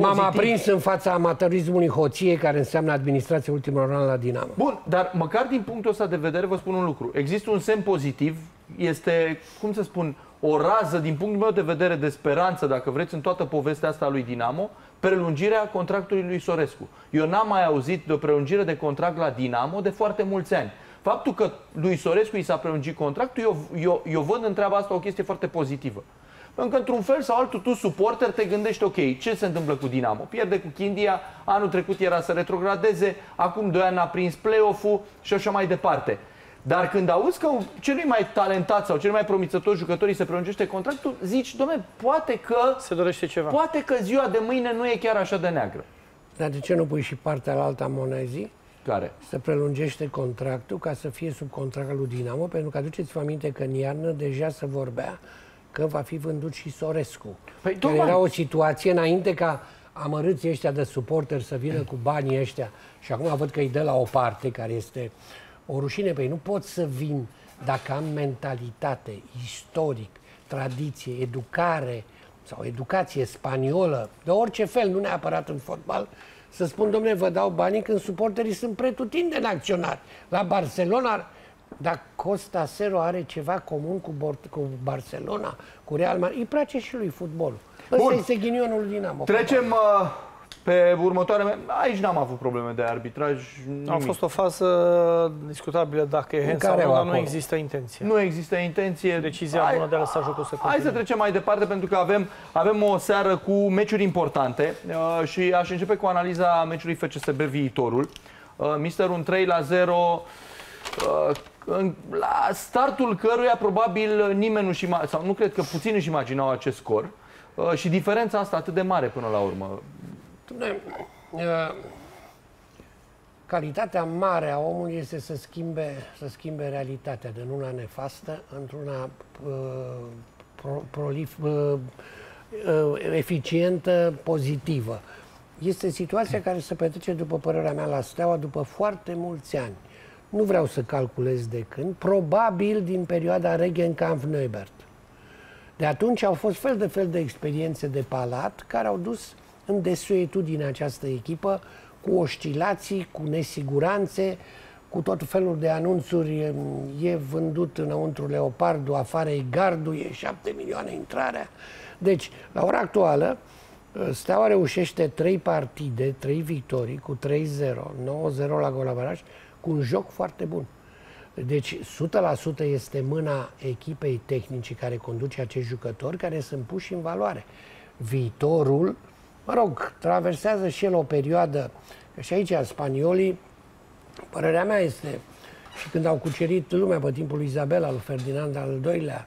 m-am aprins în fața amateurismului hoție, care înseamnă administrația ultimul an la Dinamo. Bun, dar măcar din punctul ăsta de vedere vă spun un lucru. Există un semn pozitiv, este, cum să spun, o rază, din punctul meu de vedere, de speranță, dacă vreți, în toată povestea asta a lui Dinamo, prelungirea contractului lui Sorescu. Eu n-am mai auzit de o prelungire de contract la Dinamo de foarte mulți ani. Faptul că lui Sorescu i s-a prelungit contractul, eu văd în treaba asta o chestie foarte pozitivă. Pentru că, într-un fel sau altul, tu, suporter, te gândești, ok, ce se întâmplă cu Dinamo? Pierde cu Chindia, anul trecut era să retrogradeze, acum 2 ani a prins play-off-ul și așa mai departe. Dar când auzi că celui mai talentat sau cel mai promițător jucătorii se prelungește contractul, zici, dom'le, poate că se dorește ceva. Poate că ziua de mâine nu e chiar așa de neagră. Dar de ce nu pui și partea la alta monezii? Care? Să prelungește contractul ca să fie sub contractul lui Dinamo, pentru că aduceți-vă aminte că în iarnă deja se vorbea că va fi vândut și Sorescu. Păi, care era o situație înainte ca amărâți ăștia de suporteri să vină cu banii ăștia și acum văd că îi dă la o parte, care este o rușine. Păi nu pot să vin dacă am mentalitate, istoric, tradiție, educare sau educație spaniolă, de orice fel, nu neapărat în fotbal, să spun, dom'le, vă dau banii când suporterii sunt pretutindeni acționari. La Barcelona, dacă Costa Sero are ceva comun cu Barcelona, cu Real Madrid, îi place și lui fotbalul. Ăsta este ghinionul Dinamo. Trecem pe următoarea. Aici n-am avut probleme de arbitraj. A fost o fază discutabilă dacă e hand sau nu, nu există intenție. Nu există intenție. Decizia bună de a lăsa jocul să continue. Hai să trecem mai departe, pentru că avem o seară cu meciuri importante și aș începe cu analiza meciului FCSB Viitorul. Mister, un 3-0... la startul căruia probabil nimeni nu sau nu cred că puțin își imaginau acest scor și diferența asta atât de mare până la urmă. Calitatea mare a omului este să schimbe realitatea din una nefastă într-una eficientă, pozitivă. Este situația care se petrece, după părerea mea, la Steaua după foarte mulți ani. Nu vreau să calculez de când, probabil din perioada Regenkampf-Neubert. De atunci au fost fel de fel de experiențe de palat care au dus în desuetudine această echipă, cu oscilații, cu nesiguranțe, cu tot felul de anunțuri. E vândut înăuntru leopardul, afară e gardul, e 7 milioane intrarea. Deci, la ora actuală, Steaua reușește 3 partide, 3 victorii, cu 3-0, 9-0 la gol averaj, cu un joc foarte bun. Deci 100% este mâna echipei tehnice care conduce acești jucători, care sunt puși în valoare. Viitorul, mă rog, traversează și el o perioadă. Și aici spaniolii, părerea mea este, și când au cucerit lumea pe timpul lui Isabela, lui Ferdinand al II-lea,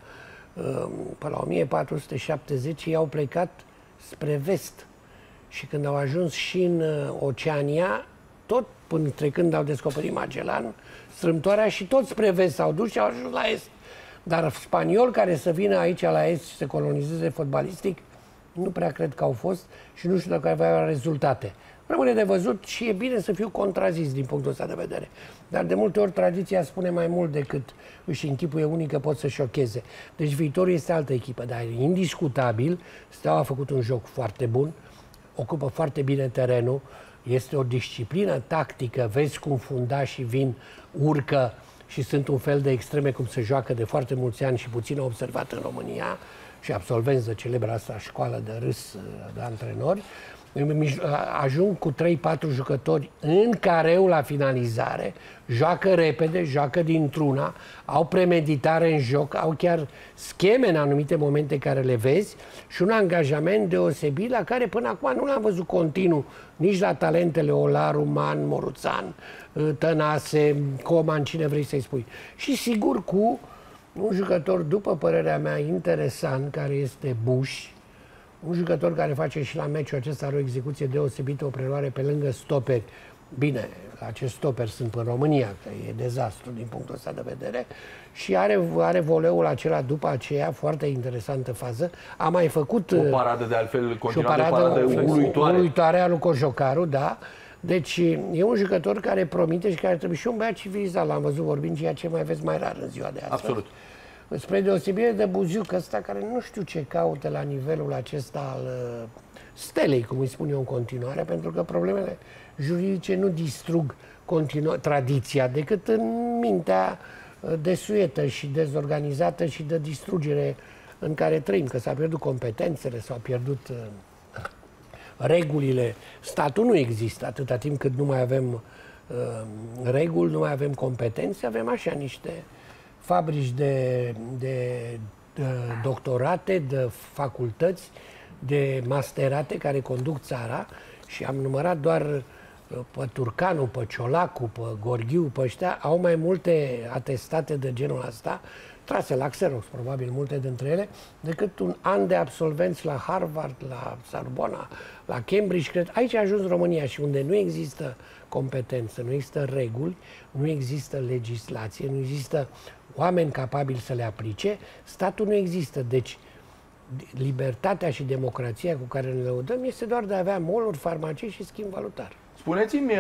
până la 1470, ei au plecat spre vest. Și când au ajuns și în Oceania, tot până trecând au descoperit Magellan, strâmtoarea, și tot spre vest s-au dus și au ajuns la est. Dar spanioli care să vină aici la est și să colonizeze fotbalistic, nu prea cred că au fost și nu știu dacă avea rezultate. Rămâne de văzut și e bine să fiu contrazis din punctul ăsta de vedere. Dar de multe ori tradiția spune mai mult decât își închipuie unii că pot să șocheze. Deci Viitorul este altă echipă, dar indiscutabil Steaua a făcut un joc foarte bun, ocupă foarte bine terenul, este o disciplină tactică, vezi cum fundașii vin, urcă și sunt un fel de extreme, cum se joacă de foarte mulți ani și puțin observat în România, și absolvenți de celebra asta școală de râs de antrenori, ajung cu 3-4 jucători în careu la finalizare, joacă repede, joacă dintr-una, au premeditare în joc, au chiar scheme în anumite momente care le vezi și un angajament deosebit la care până acum nu l-am văzut continuu, nici la talentele Olaru, Man, Moruțan, Tănase, Coman, cine vrei să-i spui. Și sigur cu un jucător, după părerea mea, interesant, care este Buși, un jucător care face și la meciul acesta are o execuție deosebită, o preluare pe lângă stoperi. Bine, acești stoperi sunt în România, că e dezastru din punctul ăsta de vedere. Și are voleul acela după aceea, foarte interesantă fază. A mai făcut o paradă, de altfel, o paradă uluitoare a lui Cojocaru, da. Deci e un jucător care promite și care trebuie și un băiat civilizat. L-am văzut vorbind, ceea ce mai vezi mai rar în ziua de astăzi. Absolut. Spre deosebire de Buziuc ăsta, care nu știu ce caută la nivelul acesta al stelei, cum îi spun eu în continuare, pentru că problemele juridice nu distrug tradiția, decât în mintea desuietă și dezorganizată și de distrugere în care trăim, că s-a pierdut competențele, s-au pierdut regulile. Statul nu există atâta timp cât nu mai avem reguli, nu mai avem competențe, avem așa niște fabrici de doctorate, de facultăți, de masterate care conduc țara, și am numărat doar pe Turcanu, pe Ciolacu, pe Gorghiu, pe ăștia, au mai multe atestate de genul ăsta, trase la Xerox, probabil multe dintre ele, decât un an de absolvenți la Harvard, la Sorbona, la Cambridge, cred. Aici a ajuns România și unde nu există competență, nu există reguli, nu există legislație, nu există oameni capabili să le aplice, statul nu există. Deci, libertatea și democrația cu care ne lăudăm este doar de a avea mall-uri, farmacii și schimb valutar. Spuneți-mi,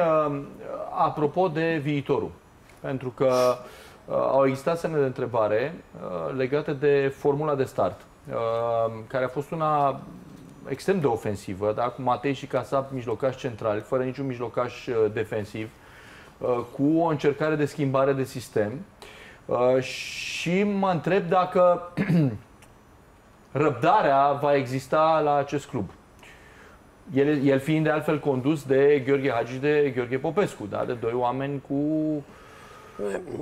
apropo de viitorul, pentru că au existat semne de întrebare legate de formula de start, care a fost una extrem de ofensivă, da? Cu Matei și Casap mijlocași centrali, fără niciun mijlocaș defensiv, cu o încercare de schimbare de sistem. Și mă întreb dacă răbdarea va exista la acest club. El fiind de altfel condus de Gheorghe Hagi și de Gheorghe Popescu, da? De doi oameni cu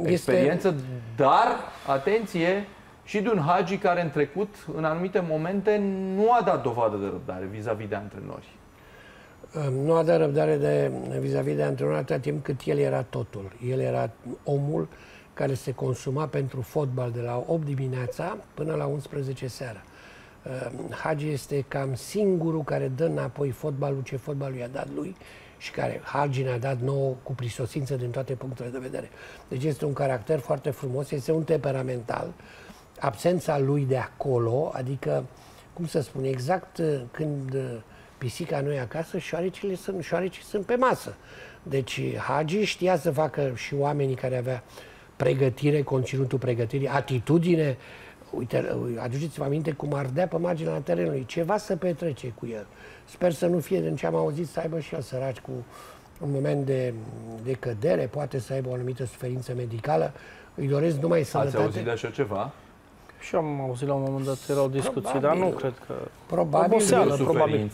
experiență, dar, atenție, și de un Hagi care în trecut, în anumite momente, nu a dat dovadă de răbdare vis-a-vis de antrenori. Nu a dat răbdare vis-a-vis de antrenori atâta timp cât el era totul. El era omul care se consuma pentru fotbal de la 8 dimineața până la 11 seara. Hagi este cam singurul care dă înapoi fotbalul ce fotbalul i-a dat lui și care Hagi ne-a dat nouă cu prisosință din toate punctele de vedere. Deci este un caracter foarte frumos, este un temperamental. Absența lui de acolo, adică, cum să spun, exact când pisica nu e acasă, șoarecii sunt pe masă. Deci Hagi știa să facă și oamenii care avea pregătire, conținutul pregătirii, atitudine. Uite, aduceți-vă aminte cum ardea pe marginea terenului. Ceva să petrece cu el. Sper să nu fie, din ce am auzit, să aibă și el săraci cu un moment de cădere, poate să aibă o anumită suferință medicală. Îi doresc numai sănătate. Ați auzit de așa ceva? Și am auzit la un moment dat, erau discuții, probabil, dar nu cred că... Probabil. Oboseală, probabil.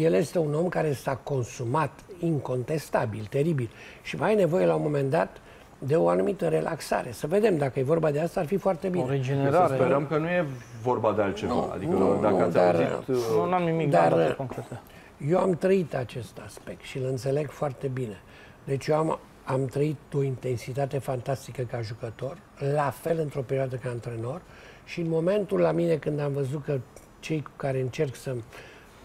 El este un om care s-a consumat incontestabil, teribil. Și mai ai nevoie la un moment dat de o anumită relaxare. Să vedem dacă e vorba de asta, ar fi foarte bine. O regenerare. Să sperăm că nu e vorba de altceva. Nu, adică nu, dacă ați auzit... Nu am nimic de concrete. Eu am trăit acest aspect și îl înțeleg foarte bine. Deci eu am trăit o intensitate fantastică ca jucător, la fel într-o perioadă ca antrenor și în momentul la mine când am văzut că cei care încerc să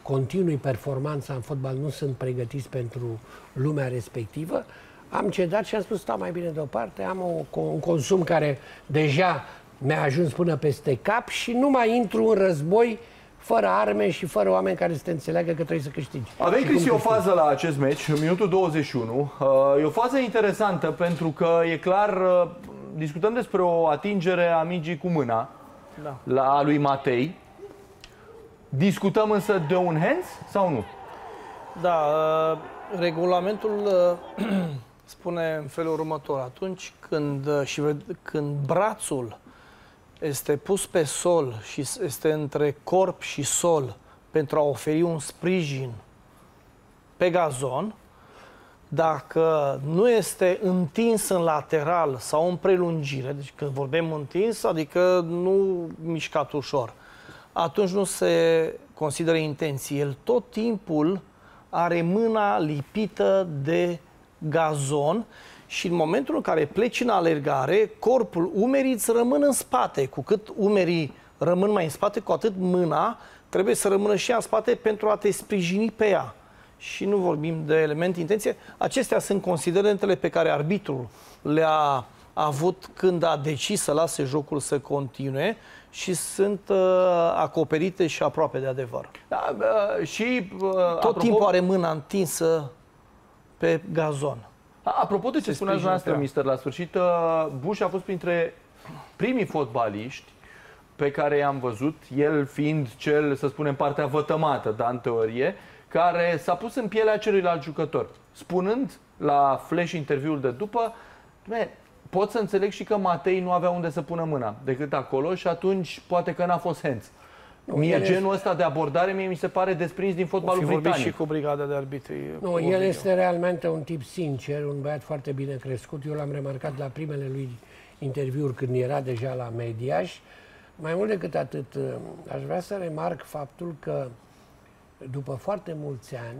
continui performanța în fotbal nu sunt pregătiți pentru lumea respectivă, am cedat și am spus, stau mai bine deoparte, am un consum care deja mi-a ajuns până peste cap și nu mai intru în război fără arme și fără oameni care să te înțeleagă că trebuie să câștigi. Avem, Cristi, o fază la acest meci, în minutul 21. E o fază interesantă pentru că, e clar, discutăm despre o atingere a mingii cu mâna, da, la lui Matei. Discutăm însă de un hands sau nu? Da, regulamentul spune în felul următor. Atunci când brațul este pus pe sol și este între corp și sol pentru a oferi un sprijin pe gazon, dacă nu este întins în lateral sau în prelungire, deci când vorbim întins, adică nu mișcat ușor, atunci nu se consideră intenție. El tot timpul are mâna lipită de gazon și în momentul în care pleci în alergare, corpul, umerii îți rămân în spate. Cu cât umerii rămân mai în spate, cu atât mâna trebuie să rămână și ea în spate pentru a te sprijini pe ea. Și nu vorbim de elemente intenție. Acestea sunt considerentele pe care arbitrul le-a avut când a decis să lase jocul să continue și sunt acoperite și aproape de adevăr. Da, tot timpul are mâna întinsă pe gazon. Apropo de ce spuneați dumneavoastră, mister, la sfârșit, Buși a fost printre primii fotbaliști pe care i-am văzut, el fiind cel, să spunem, partea vătămată, dar în teorie, care s-a pus în pielea celuilalt jucător, spunând la Flash, interviul de după, pot să înțeleg și că Matei nu avea unde să pună mâna decât acolo și atunci poate că n-a fost hands. Mie genul ăsta de abordare mi se pare desprins din fotbalul britanic. Și cu brigada de arbitri. Nu, el este realmente un tip sincer, un băiat foarte bine crescut. Eu l-am remarcat la primele lui interviuri când era deja la Mediaș. Mai mult decât atât, aș vrea să remarc faptul că după foarte mulți ani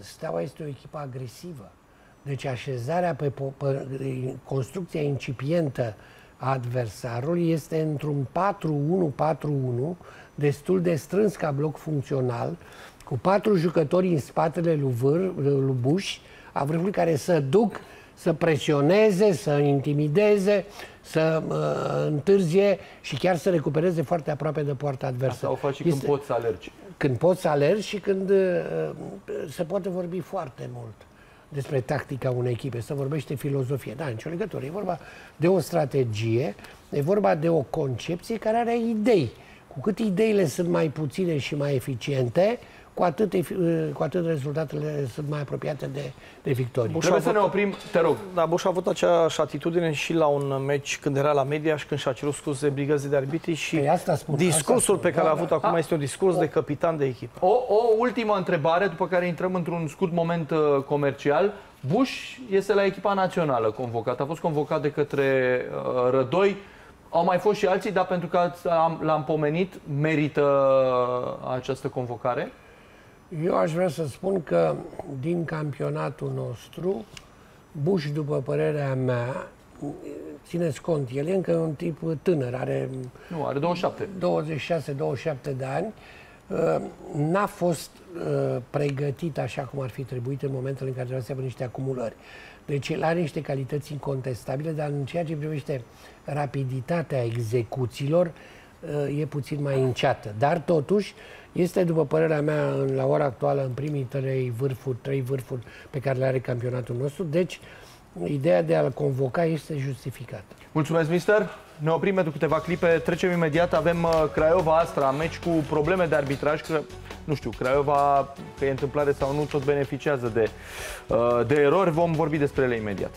Steaua este o echipă agresivă. Deci așezarea pe construcția incipientă a adversarului este într-un 4-1-4-1 destul de strâns ca bloc funcțional, cu 4 jucători în spatele lui Buși, a vremuri care să duc, să presioneze, să intimideze, să întârzie și chiar să recupereze foarte aproape de poarta adversă. Asta o faci și când poți să alergi. Când poți să alergi și când se poate vorbi foarte mult despre tactica unei echipe, se vorbește filozofie. Da, nicio legătură. E vorba de o strategie, e vorba de o concepție care are idei. Cu cât ideile sunt mai puține și mai eficiente, cu atât rezultatele sunt mai apropiate de victorie. Trebuie să ne oprim, te rog. Da, Buși a avut aceeași atitudine și la un meci când era la Mediaș, când și-a cerut scuze brigăzii de arbitri și asta spun, discursul asta pe care l-a avut acum este un discurs de capitan de echipă. O ultimă întrebare, după care intrăm într-un scurt moment comercial. Buși este la echipa națională convocat. A fost convocat de către Rădoi. Au mai fost și alții, dar pentru că l-am pomenit, merită această convocare? Eu aș vrea să spun că din campionatul nostru, Buși, după părerea mea, țineți cont, el e încă un tip tânăr, are 26-27 de ani, n-a fost pregătit așa cum ar fi trebuit în momentele în care trebuia să aibă niște acumulări. Deci el are niște calități incontestabile, dar în ceea ce privește rapiditatea execuțiilor, e puțin mai înceată. Dar totuși este, după părerea mea, la ora actuală, în primii trei vârfuri pe care le are campionatul nostru. Deci, ideea de a-l convoca este justificată. Mulțumesc, mister! Ne oprim pentru câteva clipe, trecem imediat. Avem Craiova Astra, meci cu probleme de arbitraj. Nu știu, Craiova, că e întâmplare sau nu, tot beneficiază de erori. Vom vorbi despre ele imediat.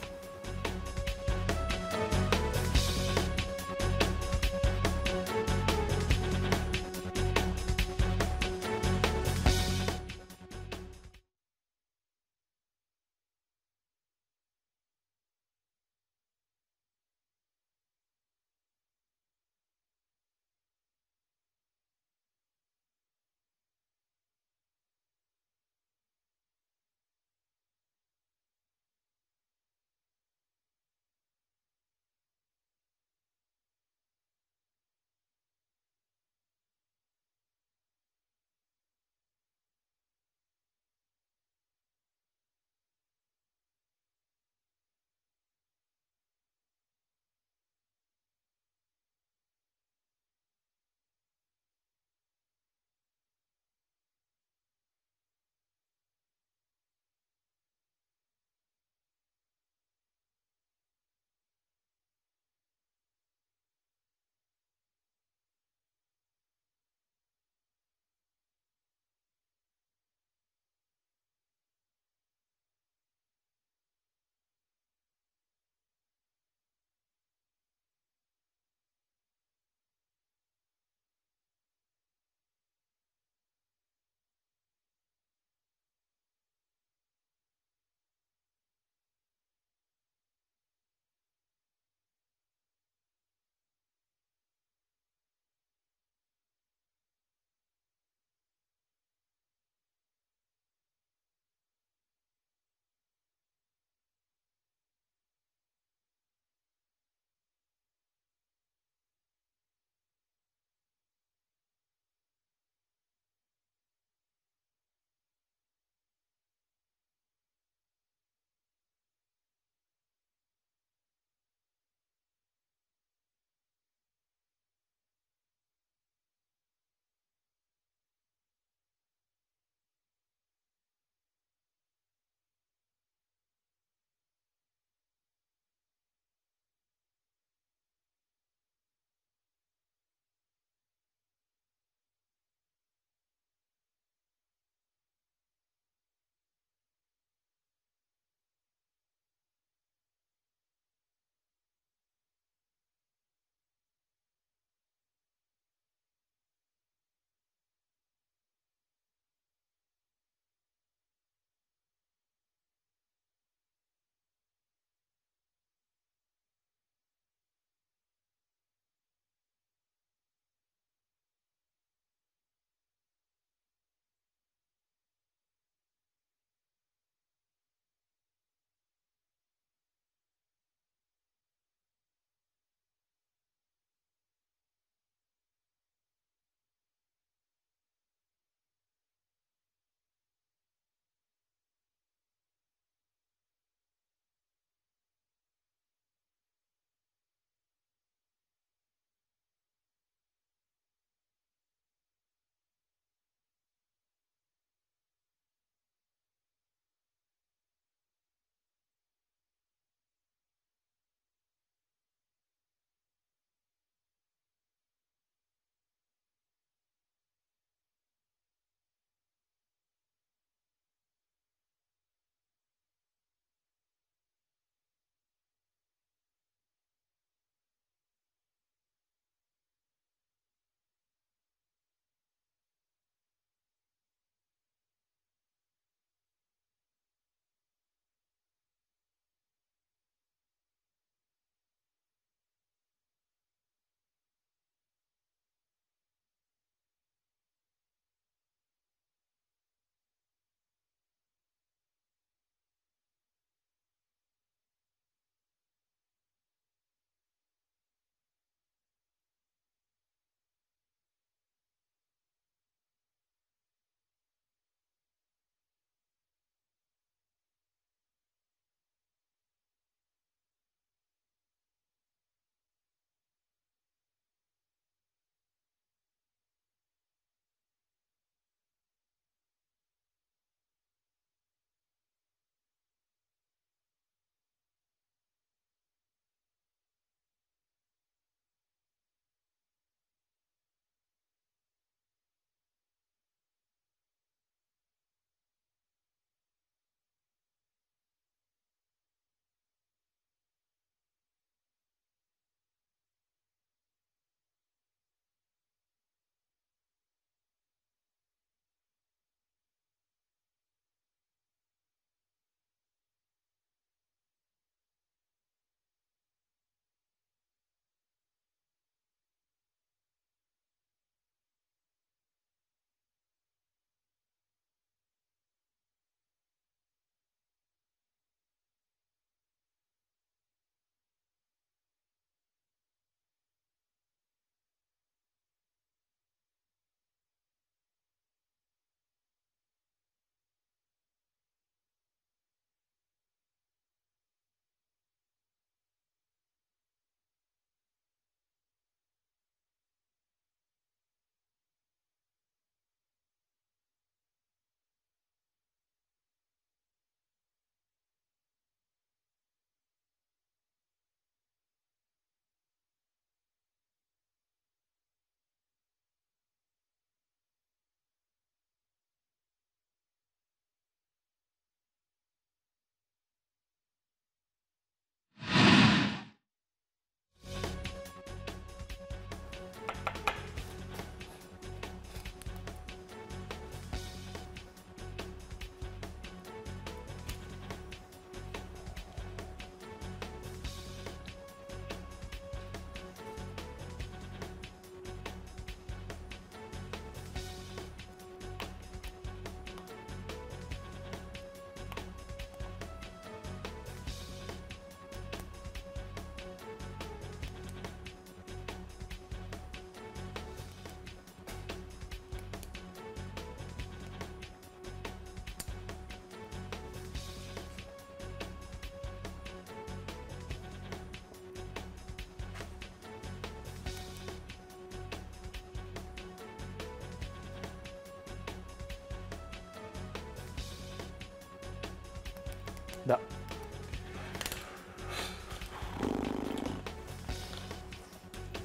Da.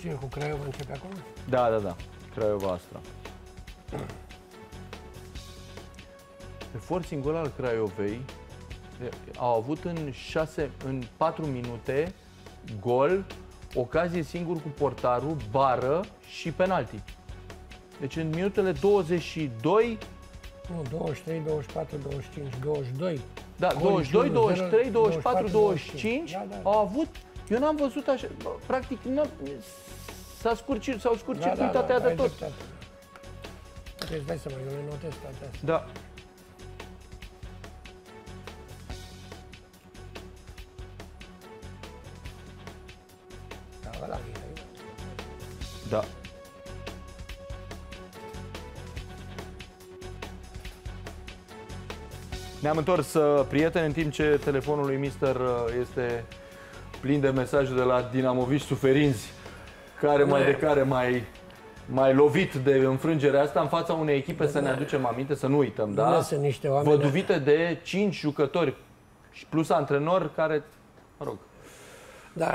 Cine cu Craiova începe acum? Da, da, da. Craiova Astra. Pe forți în gol al Craiovei au avut în 4 minute gol, ocazie singur cu portarul, bară și penalti. Deci în minutele 22... Nu, 23, 24, 25, 22. Da, 22, 23, 24, 25 au avut... Eu n-am văzut așa... Practic, s-au scurt circuitatea de tot. Trebuie să dai seama, eu le notez toate astea. Da. Da. Ne-am întors, prieteni, în timp ce telefonul lui Mister este plin de mesaje de la dinamoviști suferinți, care mai de care mai lovit de înfrângerea asta în fața unei echipe, să ne aducem aminte, să nu uităm, da? Sunt niște oameni văduvite de 5 jucători și plus antrenor care, mă rog, da,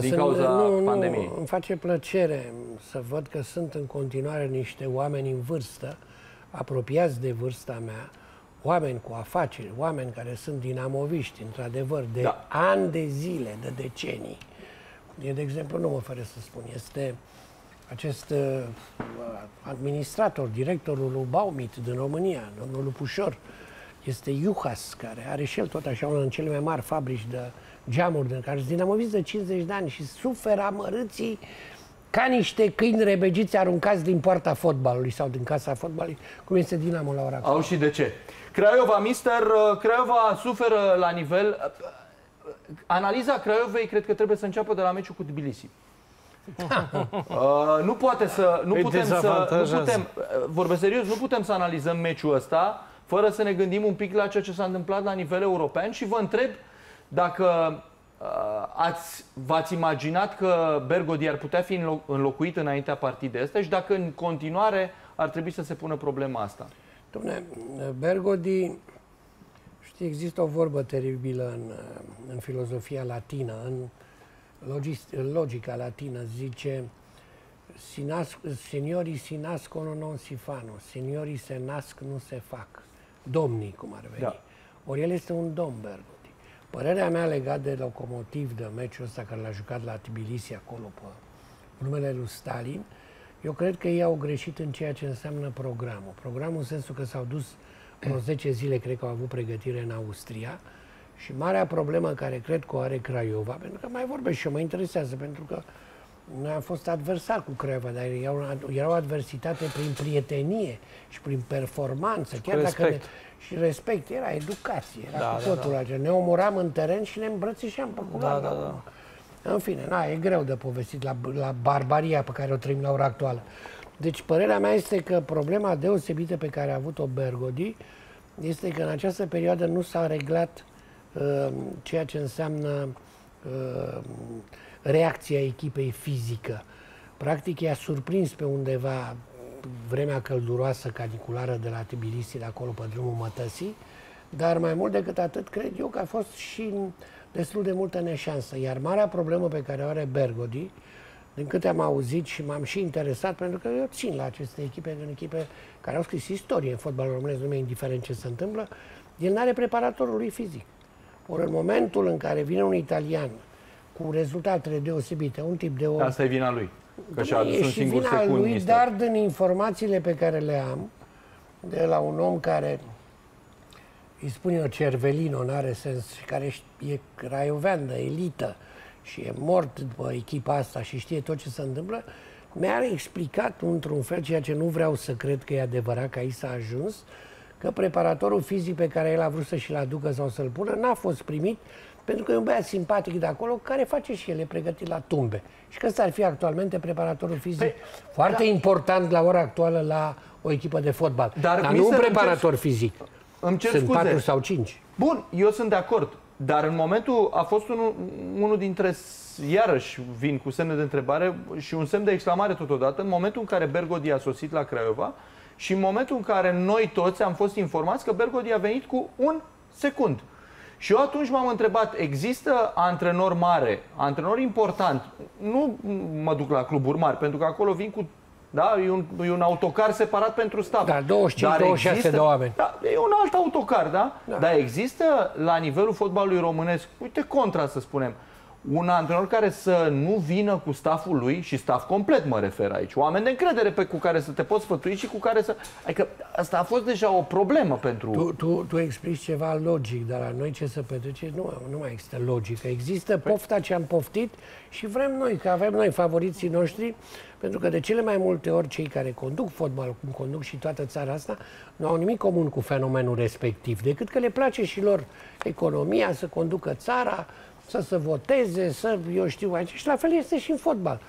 din cauza pandemiei. Îmi face plăcere să văd că sunt în continuare niște oameni în vârstă, apropiați de vârsta mea, oameni cu afaceri, oameni care sunt dinamoviști, într-adevăr, de ani de zile, de decenii. Eu, de exemplu, nu mă feresc să spun, este acest administrator, directorul lui Baumit din România, domnul Lupușor, este Iuhas, care are și el tot așa unul din cele mai mari fabrici de geamuri, din care sunt dinamoviți de 50 de ani și suferă amărâții ca niște câini rebegiți aruncați din poarta fotbalului sau din casa fotbalului, cum este Dinamo la ora actuală. Au și de ce. Craiova, Mister, Craiova suferă la nivel... Analiza Craiovei cred că trebuie să înceapă de la meciul cu Tbilisi. Nu poate să... Nu putem, vorbesc serios, nu putem să analizăm meciul ăsta fără să ne gândim un pic la ceea ce s-a întâmplat la nivel european și vă întreb dacă v-ați imaginat că Bergodi ar putea fi înlocuit înaintea partidei astea și dacă în continuare ar trebui să se pună problema asta. Dom'le, Bergodi, știi, există o vorbă teribilă în filozofia latină, în logica latină, zice seniorii se nascono, non si fanno, seniorii se nasc, nu se fac. Domnii, cum ar veni. Da. Ori el este un domn, Bergodi. Părerea mea legată de Locomotiv, de meciul ăsta care l-a jucat la Tbilisi, acolo pe numele lui Stalin, eu cred că ei au greșit în ceea ce înseamnă programul. Programul în sensul că s-au dus vreo 10 zile, cred că au avut pregătire în Austria, și marea problemă care cred că o are Craiova, pentru că mai vorbesc și eu, mă interesează, pentru că noi am fost adversari cu Craiova, dar era o adversitate prin prietenie și prin performanță, chiar respect. Dacă și respect, era educație, era cu totul acela. Ne omoram în teren și ne îmbrățișeam pe culoare. În fine, e greu de povestit la barbaria pe care o trăim la ora actuală. Deci părerea mea este că problema deosebită pe care a avut-o Bergodi este că în această perioadă nu s-a reglat ceea ce înseamnă reacția echipei fizică. Practic i-a surprins pe undeva vremea călduroasă caniculară de la Tbilisi, de acolo pe drumul Mătăsii, dar mai mult decât atât cred eu că a fost și destul de multă neșansă. Iar marea problemă pe care o are Bergodi, din câte am auzit și m-am și interesat, pentru că eu țin la aceste echipe, din echipe care au scris istorie în fotbalul românesc, nu mi-e indiferent ce se întâmplă, el nu are preparatorul lui fizic. Ori în momentul în care vine un italian cu rezultatele deosebite, un tip de... Asta e vina lui. Că și-a adus un singur secund, lui, dar din informațiile pe care le am de la un om care îi spun eu Cervelino, n-are sens, și care e craiovean de elită și e mort după echipa asta și știe tot ce se întâmplă, mi-a explicat într-un fel ceea ce nu vreau să cred că e adevărat, că aici s-a ajuns, că preparatorul fizic pe care el a vrut să și-l aducă sau să-l pună n-a fost primit, pentru că e un băiat simpatic de acolo care face și el, e pregătit la tumbe. Și că ăsta ar fi actualmente preparatorul fizic foarte important la ora actuală la o echipă de fotbal. Dar nu un preparator fizic. Îmi cer scuze. Sunt 4 sau 5. Bun, eu sunt de acord. Dar în momentul a fost unul dintre, iarăși vin cu semne de întrebare și un semn de exclamare totodată, în momentul în care Bergodi a sosit la Craiova și în momentul în care noi toți am fost informați că Bergodi a venit cu un secund. Și eu atunci m-am întrebat, există antrenor mare, antrenor important? Nu mă duc la cluburi mari, pentru că acolo vin cu... Da? E un autocar separat pentru staff. Dar 25-26 de oameni. Da, e un alt autocar, da? Da? Dar există la nivelul fotbalului românesc, uite Contra să spunem, un antrenor care să nu vină cu stafful lui, și staff complet mă refer aici, oameni de încredere cu care să te poți sfătui și cu care să... Adică asta a fost deja o problemă pentru... Tu explici ceva logic, dar la noi ce se petrece, nu mai există logică. Există pofta ce am poftit și vrem noi, că avem noi favoriții noștri, pentru că de cele mai multe ori cei care conduc fotbalul, cum conduc și toată țara asta, nu au nimic comun cu fenomenul respectiv, decât că le place și lor economia, să conducă țara, să se voteze, să, eu știu, aici. Și la fel este și în fotbal.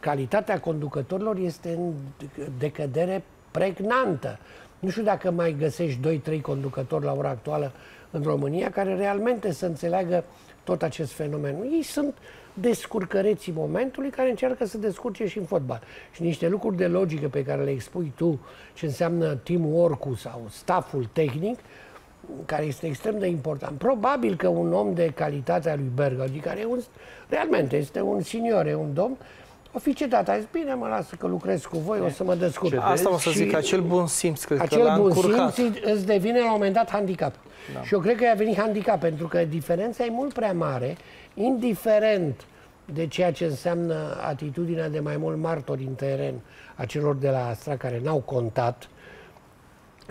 Calitatea conducătorilor este în decădere pregnantă. Nu știu dacă mai găsești 2-3 conducători la ora actuală în România care realmente să înțeleagă tot acest fenomen. Ei sunt descurcăreții momentului care încearcă să descurce și în fotbal. Și niște lucruri de logică pe care le expui tu, ce înseamnă teamwork-ul sau stafful tehnic, care este extrem de important. Probabil că un om de calitatea lui Bergodi, care realmente este un senior, e un domn, o fi cedat, a zis, bine, mă lasă că lucrez cu voi, o să mă descurc. Asta o să zic, acel bun simț, cred că l-a încurcat. Acel bun simț îți devine la un moment dat handicap. Da. Și eu cred că i-a venit handicap, pentru că diferența e mult prea mare, indiferent de ceea ce înseamnă atitudinea de mai mult martori în teren a celor de la Astra, care n-au contat.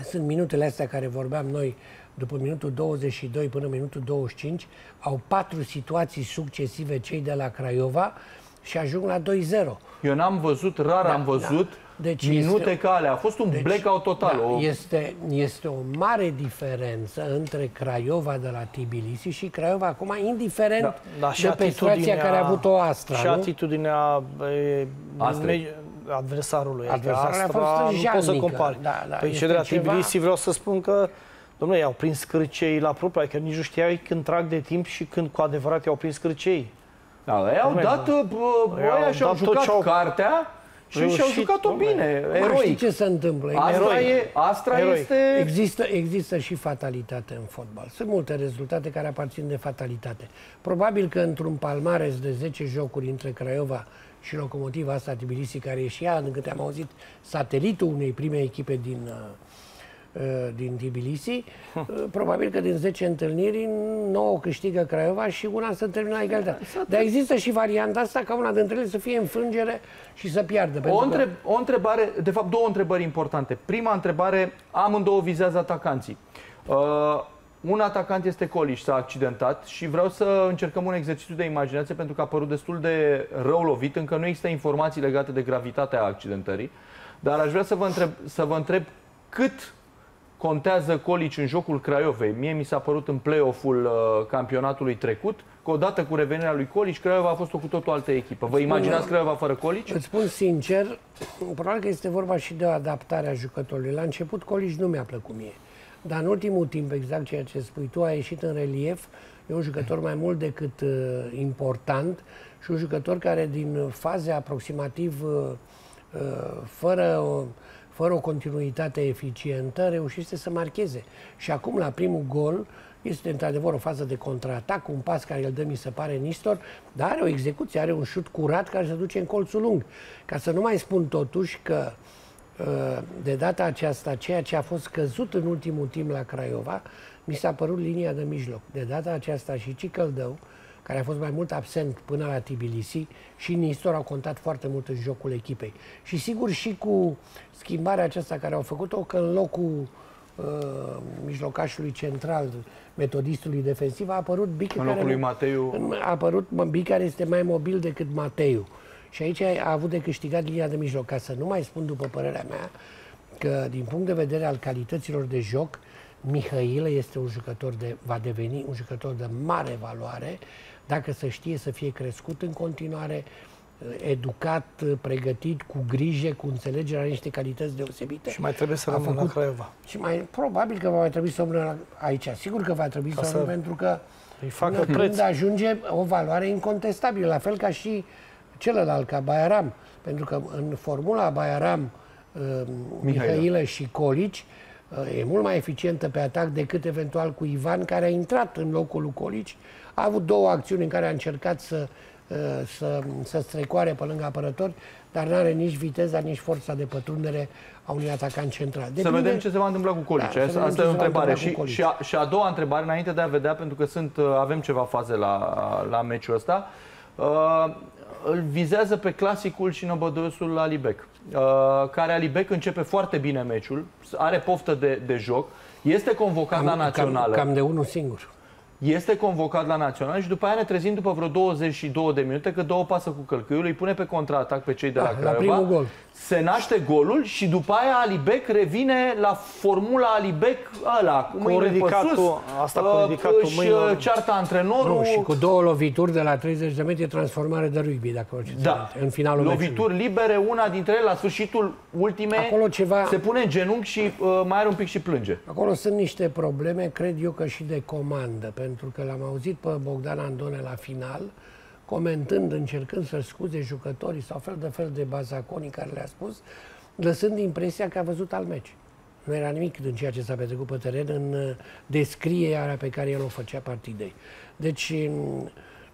Sunt minutele astea care vorbeam noi, după minutul 22 până minutul 25, au 4 situații succesive cei de la Craiova și ajung la 2-0. Eu n-am văzut, rar am văzut deci minute este, ca alea. A fost un blackout total. Da, este o mare diferență între Craiova de la Tbilisi și Craiova acum, indiferent de pe situația care a avut-o Astra. Și atitudinea adversarului. Astra nu poți să compari. Pe cei de la Tbilisi vreau să spun că domnule, i-au prins cârcei la propriu, că nici nu știai când trag de timp și când cu adevărat i-au prins cârcei. Da, i-au dat, băia și-au jucat cartea și și-au jucat-o bine. Știi ce se întâmplă? Astra este... Există și fatalitate în fotbal. Sunt multe rezultate care aparțin de fatalitate. Probabil că într-un palmares de 10 jocuri între Craiova și Locomotiva asta Tbilisi, care e și ea, din câte am auzit, satelitul unei prime echipe din Tbilisi, probabil că din 10 întâlniri 9 câștigă Craiova și una se termină la egalitate. Dar există și varianta asta ca una dintre ele să fie înfrângere și să piardă. O întrebare, de fapt două întrebări importante. Prima întrebare, amândouă vizează atacanții. Un atacant este Coliș, s-a accidentat și vreau să încercăm un exercițiu de imaginație pentru că a părut destul de rău lovit, încă nu există informații legate de gravitatea accidentării, dar aș vrea să vă întreb cât contează Colici în jocul Craiovei. Mie mi s-a părut în play-off-ul campionatului trecut că odată cu revenirea lui Colici, Craiova a fost o cu totul altă echipă. Vă imaginați Craiova fără Colici? Îți spun sincer, probabil că este vorba și de o adaptare a jucătorului. La început Colici nu mi-a plăcut mie. Dar în ultimul timp, exact ceea ce spui tu, a ieșit în relief. E un jucător mai mult decât important și un jucător care din faze aproximativ fără o continuitate eficientă, reușește să marcheze. Și acum, la primul gol, este într-adevăr o fază de contraatac, un pas care îl dă, mi se pare, Nistor, dar are o execuție, are un șut curat care se duce în colțul lung. Ca să nu mai spun totuși că de data aceasta, ceea ce a fost căzut în ultimul timp la Craiova, mi s-a părut linia de mijloc. De data aceasta și Cicăldău, care a fost mai mult absent până la Tbilisi, și Nistor au contat foarte mult în jocul echipei. Și sigur și cu schimbarea aceasta care au făcut-o, că în locul mijlocașului central, metodistului defensiv, a apărut Bic, care este mai mobil decât Mateiu. Și aici a avut de câștigat linia de mijloc. Ca să nu mai spun, după părerea mea, că din punct de vedere al calităților de joc, Mihail este un jucător va deveni un jucător de mare valoare dacă se știe să fie crescut în continuare, educat, pregătit, cu grijă, cu înțelegerea niște calități deosebite. Și mai trebuie să rămână la Craiova. Și probabil că va mai trebui să rămână aici. Sigur că va trebui să rămână, pentru că când ajunge o valoare incontestabilă, la fel ca și celălalt, ca Baiaram. Pentru că în formula Baiaram, Mihailă și Colici, e mult mai eficientă pe atac decât eventual cu Ivan, care a intrat în locul lui Colici. A avut două acțiuni în care a încercat să strecoare pe lângă apărători, dar nu are nici viteza, nici forța de pătrundere a unui atacant central. Depinde... Să vedem ce se va întâmpla cu Colici. Da, asta e o întrebare. Și a doua întrebare, înainte de a vedea, pentru că avem ceva faze la meciul ăsta, îl vizează pe clasicul și năbădosul Alibek, care Alibek începe foarte bine meciul, are poftă de joc, este convocat la națională. Cam de unul singur. Este convocat la național și după aia ne trezim după vreo 22 de minute că dă o pasă cu călcâiul, îi pune pe contraatac pe cei de la Craiova, primul gol. Se naște golul și după aia Alibek revine la formula Alibek ăla, cu mâinile pe sus, își ceartă antrenorul. Nu, și cu două lovituri de la 30 de metri, transformare de rugby, dacă vă știți, da. În finalul lovituri meciului. Libere, una dintre ele la sfârșitul ultimei, ceva... se pune în genunchi și mai are un pic și plânge. Acolo sunt niște probleme, cred eu că și de comandă, pentru că l-am auzit pe Bogdan Andone la final, comentând, încercând să-și scuze jucătorii sau fel de bazaconii care le-a spus, lăsând impresia că a văzut alt meci. Nu era nimic din ceea ce s-a petrecut pe teren în descrierea pe care el o făcea partidei. Deci,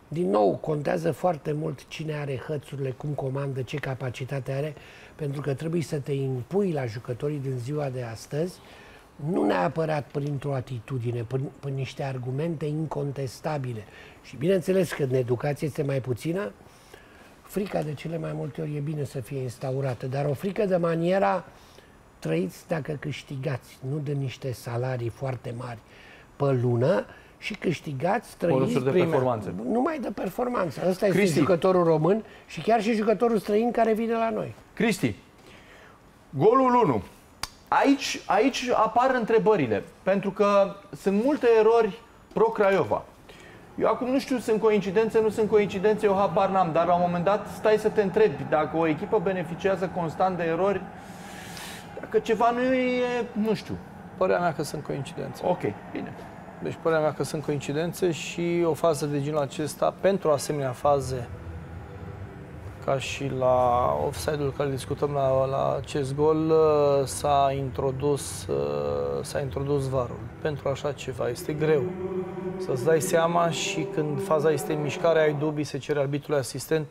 din nou, contează foarte mult cine are hățurile, cum comandă, ce capacitate are, pentru că trebuie să te impui la jucătorii din ziua de astăzi, nu neapărat printr-o atitudine, prin niște argumente incontestabile. Și bineînțeles că în educație este mai puțină, frica de cele mai multe ori e bine să fie instaurată, dar o frică de maniera trăiți dacă câștigați, nu de niște salarii foarte mari pe lună și câștigați, trăiți de performanță. Numai de performanță. Ăsta este jucătorul român și chiar și jucătorul străin care vine la noi. Cristi, golul 1. Aici apar întrebările, pentru că sunt multe erori pro-Craiova. Eu acum nu știu, sunt coincidențe, nu sunt coincidențe, eu habar n-am, dar la un moment dat stai să te întrebi dacă o echipă beneficiază constant de erori, dacă ceva nu e, nu știu. Părerea mea că sunt coincidențe. Ok, bine. Deci părerea mea că sunt coincidențe și o fază de genul acesta, pentru asemenea faze, ca și la offside-ul care discutăm la acest gol, s-a introdus VAR-ul. Pentru așa ceva este greu să-ți dai seama și când faza este în mișcare, ai dubii, se cere arbitrului asistent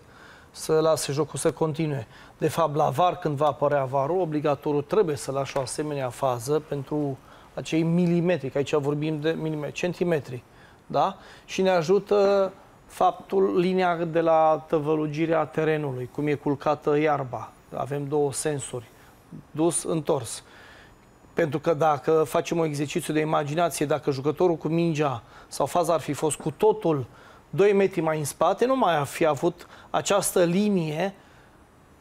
să lase jocul să continue. De fapt, la VAR, când va apărea VAR-ul, obligatoriu trebuie să lași o asemenea fază pentru acei milimetri, că aici vorbim de milimetri, centimetri, da? Și ne ajută faptul, linia de la tăvălugirea terenului, cum e culcată iarba. Avem două sensuri, dus, întors. Pentru că dacă facem un exercițiu de imaginație, dacă jucătorul cu mingea sau faza ar fi fost cu totul 2 metri mai în spate, nu mai ar fi avut această linie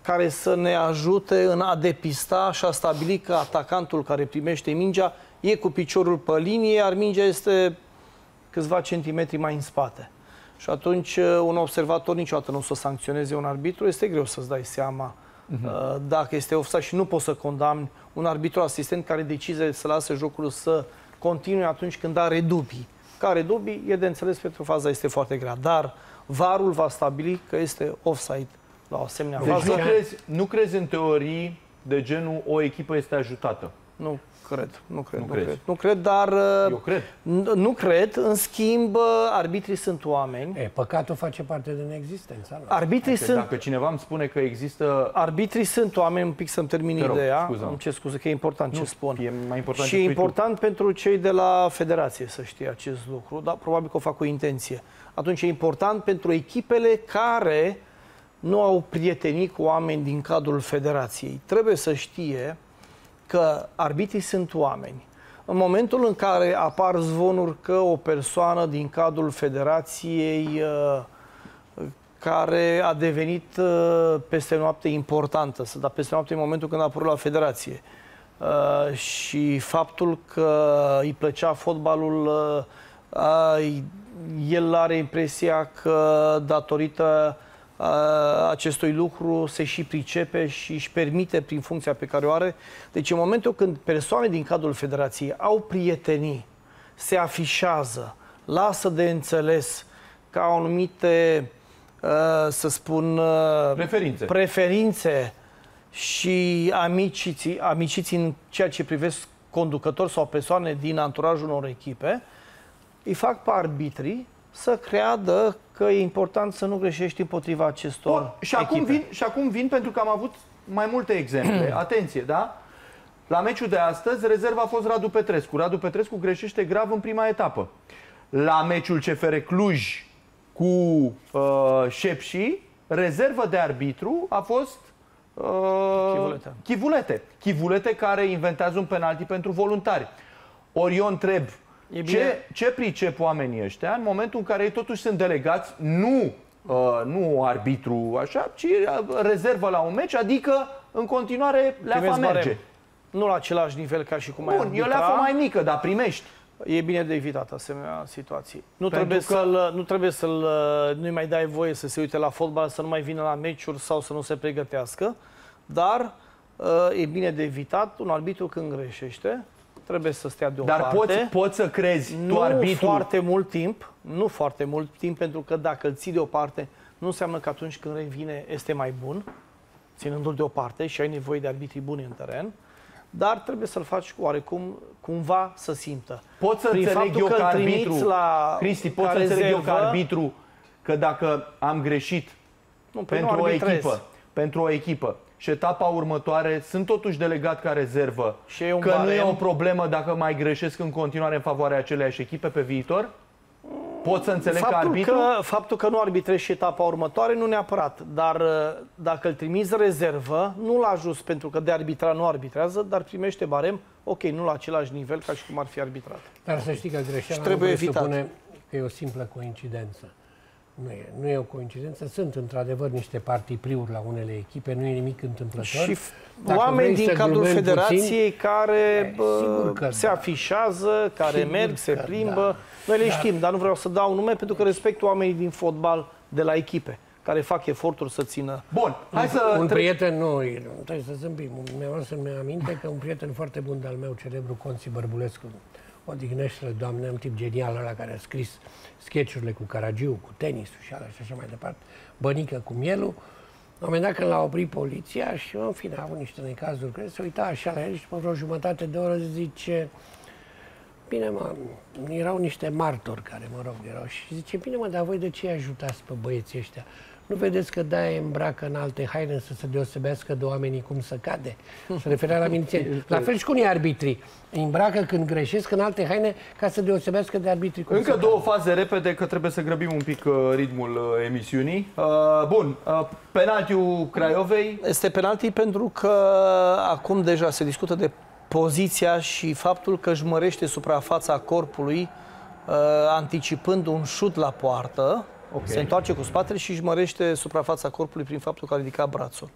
care să ne ajute în a depista și a stabili că atacantul care primește mingea e cu piciorul pe linie, iar mingea este câțiva centimetri mai în spate. Și atunci un observator niciodată nu o să sancționeze un arbitru, este greu să-ți dai seama dacă este ofsat și nu poți să condamni un arbitru asistent care decide să lase jocul să continue atunci când are dubii. Care dubii e de înțeles, pentru faza este foarte grea, dar VAR-ul va stabili că este offside la o asemenea fază. Deci nu crezi în teorii de genul o echipă este ajutată? Nu. Nu cred, dar... Eu cred. Nu cred, în schimb, arbitrii sunt oameni. Păcatul face parte din existența. Arbitrii sunt... Dacă cineva îmi spune că există... Arbitrii sunt oameni, un pic să-mi termin ideea. Îmi cer scuze, că e important ce spun. E mai important și important pentru cei de la federație să știe acest lucru, dar probabil că o fac cu intenție. Atunci e important pentru echipele care nu au prietenit cu oameni din cadrul federației. Trebuie să știe că arbitrii sunt oameni. În momentul în care apar zvonuri că o persoană din cadrul federației care a devenit peste noapte importantă, dar peste noapte în momentul când a apărut la federație, și faptul că îi plăcea fotbalul, el are impresia că datorită acestui lucru se și pricepe și își permite prin funcția pe care o are. Deci în momentul când persoane din cadrul federației au prietenii, se afișează, lasă de înțeles că au anumite, să spun, preferințe și amiciții în ceea ce privesc conducători sau persoane din anturajul unor echipe, îi fac pe arbitrii să creadă că e important să nu greșești împotriva acestor echipe. Și acum vin pentru că am avut mai multe exemple. Atenție, da? La meciul de astăzi, rezerva a fost Radu Petrescu. Radu Petrescu greșește grav în prima etapă. La meciul CFR Cluj cu Șepși, rezervă de arbitru a fost Chivulete, care inventează un penalti pentru voluntari. Ori eu întreb, ce pricep oamenii ăștia în momentul în care ei totuși sunt delegați, nu arbitru așa, ci rezervă la un meci, adică în continuare leafa merge. Nu la același nivel ca și cum ai arbitra. Bun, e o leafă mai mică, dar primești. E bine de evitat asemenea situații. Nu-i mai dai voie să se uite la fotbal, să nu mai vină la meciuri sau să nu se pregătească, dar e bine de evitat. Un arbitru când greșește trebuie să stea deoparte. Dar poți să crezi tu arbitru? Nu foarte mult timp, pentru că dacă îl ții deoparte, nu înseamnă că atunci când revine este mai bun, ținându-l deoparte, și ai nevoie de arbitrii buni în teren. Dar trebuie să-l faci oarecum, cumva să simtă. Pot să înțeleg eu ca arbitru, Cristi, pot să înțeleg eu ca arbitru că dacă am greșit pentru o echipă și etapa următoare sunt totuși delegat ca rezervă, că nu e o problemă dacă mai greșesc în continuare în favoarea aceleiași echipe pe viitor? Pot să înțeleg ca arbitru? Faptul că nu arbitrezi și etapa următoare, nu neapărat. Dar dacă îl trimiți rezervă, nu-l ajuți, pentru că de arbitra nu arbitrează, dar primește barem, ok, nu la același nivel ca și cum ar fi arbitrat. Dar să știi că greșeala trebuie evitat. Că e o simplă coincidență. Nu e o coincidență. Sunt într-adevăr niște partipriuri la unele echipe, nu e nimic întâmplător. Și oameni din cadrul federației care se afișează, care merg, se plimbă. Noi le știm, dar nu vreau să dau nume pentru că respect oamenii din fotbal de la echipe care fac eforturi să țină. Bun, hai să... Un prieten, trebuie să zâmbim. Mi-am aminte că un prieten foarte bun de-al meu, celebru Conții Bărbulescu, odihnește-l, Doamne, un tip genial ăla care a scris sketch-urile cu Caragiu, cu tenisul și așa mai departe, Bănică cu Mielu. La un moment dat când l-a oprit poliția și, în fine, a avut niște necazuri, cred, se uita așa la el și după vreo jumătate de oră zice: bine, mă, erau niște martori care, mă rog, erau, și zice: bine, mă, dar voi de ce ajutați pe băieții ăștia? Nu vedeți că de-aia îmbracă în alte haine să se deosebească de oamenii cum să cade? Se referea la milițieni. La fel și cu unii arbitri. Îmbracă când greșesc în alte haine ca să deosebească de arbitri cum Încă două cade. Faze repede, că trebuie să grăbim un pic ritmul emisiunii. Bun, penaltiul Craiovei. Este penalti pentru că acum deja se discută de poziția și faptul că își mărește suprafața corpului anticipând un șut la poartă. Okay. Se întoarce cu spatele și își mărește suprafața corpului prin faptul că a ridicat brațul.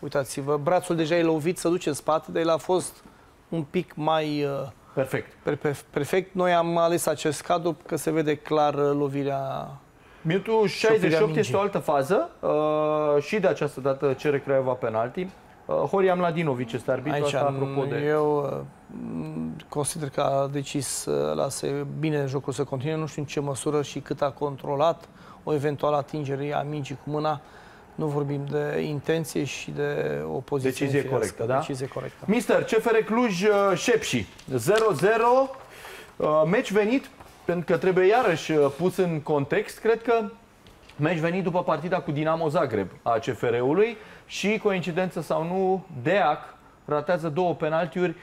Uitați-vă, brațul deja e lovit, se duce în spate, dar el a fost un pic mai... Perfect. Noi am ales acest cadru că se vede clar lovirea... Minutul 68 este o altă fază. Și de această dată cere Craiova penalti. Horiam Mladinovic este arbitru. Aici, asta, apropo de... Eu consider că a decis lase bine jocul să continue. Nu știu în ce măsură și cât a controlat o eventuală atingere a mingii cu mâna. Nu vorbim de intenție și de o poziție. Decizie corectă, da? Decizie corectă. Mister, CFR Cluj, Șepși 0-0. Meci venit, pentru că trebuie iarăși pus în context. Cred că meci venit după partida cu Dinamo-Zagreb a CFR-ului. Și, coincidență sau nu, Deac ratează două penaltiuri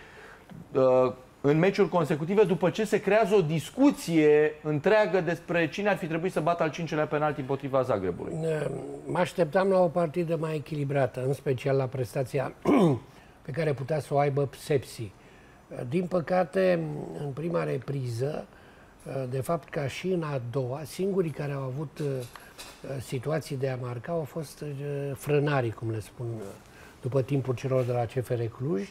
în meciuri consecutive, după ce se creează o discuție întreagă despre cine ar fi trebuit să bată al cincelea penalti împotriva Zagrebului. Mă așteptam la o partidă mai echilibrată, în special la prestația pe care putea să o aibă Sepsi. Din păcate, în prima repriză, de fapt, ca și în a doua, singurii care au avut situații de a marca au fost frânarii, cum le spun, după timpul celor de la CFR Cluj.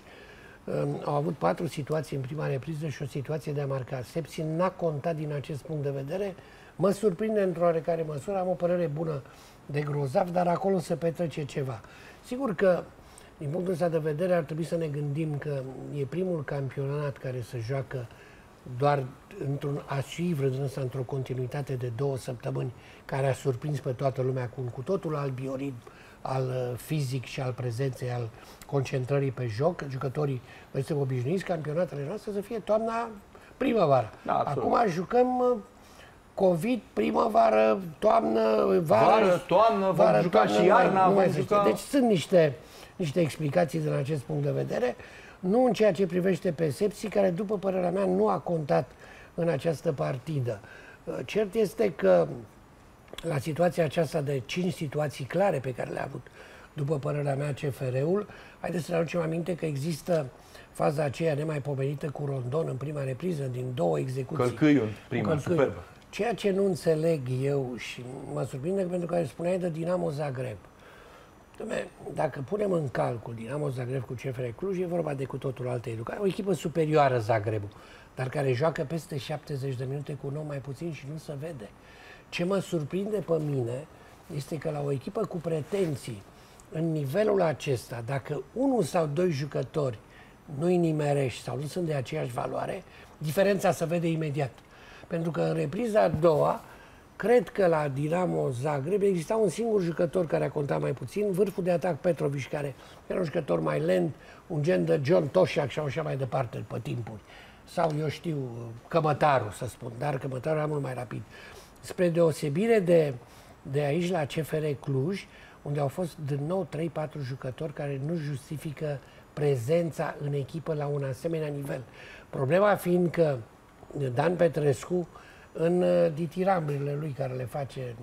Au avut 4 situații în prima repriză și o situație de a marca. Sepsi n-a contat din acest punct de vedere. Mă surprinde într-o oarecare măsură, am o părere bună de grozav, dar acolo se petrece ceva. Sigur că, din punctul ăsta de vedere, ar trebui să ne gândim că e primul campionat care se joacă doar într-un asivr, într-o continuitate de 2 săptămâni, care a surprins pe toată lumea cu un cu totul alb bioritm al fizic și al prezenței, al concentrării pe joc. Jucătorii, noi suntem obișnuiți campionatele noastre să fie toamna, primăvara. Da, acum jucăm COVID, primăvară, toamnă, vară, vom juca toamnă, și iarna. Deci sunt niște explicații din acest punct de vedere. Nu în ceea ce privește pe Sepsi, care, după părerea mea, nu a contat în această partidă. Cert este că la situația aceasta de 5 situații clare pe care le-a avut, după părerea mea, CFR-ul, haideți să ne aducem aminte că există faza aceea nemaipomenită cu Rondon în prima repriză, din două execuții. Călcâiul, prima, superbă. Ceea ce nu înțeleg eu și mă surprinde, pentru că spuneai de Dinamo-Zagreb. Dacă punem în calcul Dinamo-Zagreb cu CFR Cluj, e vorba de cu totul altă educare. O echipă superioară Zagrebul, dar care joacă peste 70 de minute cu un om mai puțin și nu se vede. Ce mă surprinde pe mine este că la o echipă cu pretenții, în nivelul acesta, dacă unul sau doi jucători nu-i nimerești sau nu sunt de aceeași valoare, diferența se vede imediat. Pentru că în repriza a doua, cred că la Dinamo Zagreb exista un singur jucător care a contat mai puțin, vârful de atac Petrovici, care era un jucător mai lent, un gen de John Toșac și așa mai departe pe timpuri. Sau, eu știu, Cămătaru, să spun, dar Cămătaru era mult mai rapid. Spre deosebire de aici, la CFR Cluj, unde au fost din nou 3-4 jucători care nu justifică prezența în echipă la un asemenea nivel. Problema fiind că Dan Petrescu, în ditiramburile lui care le face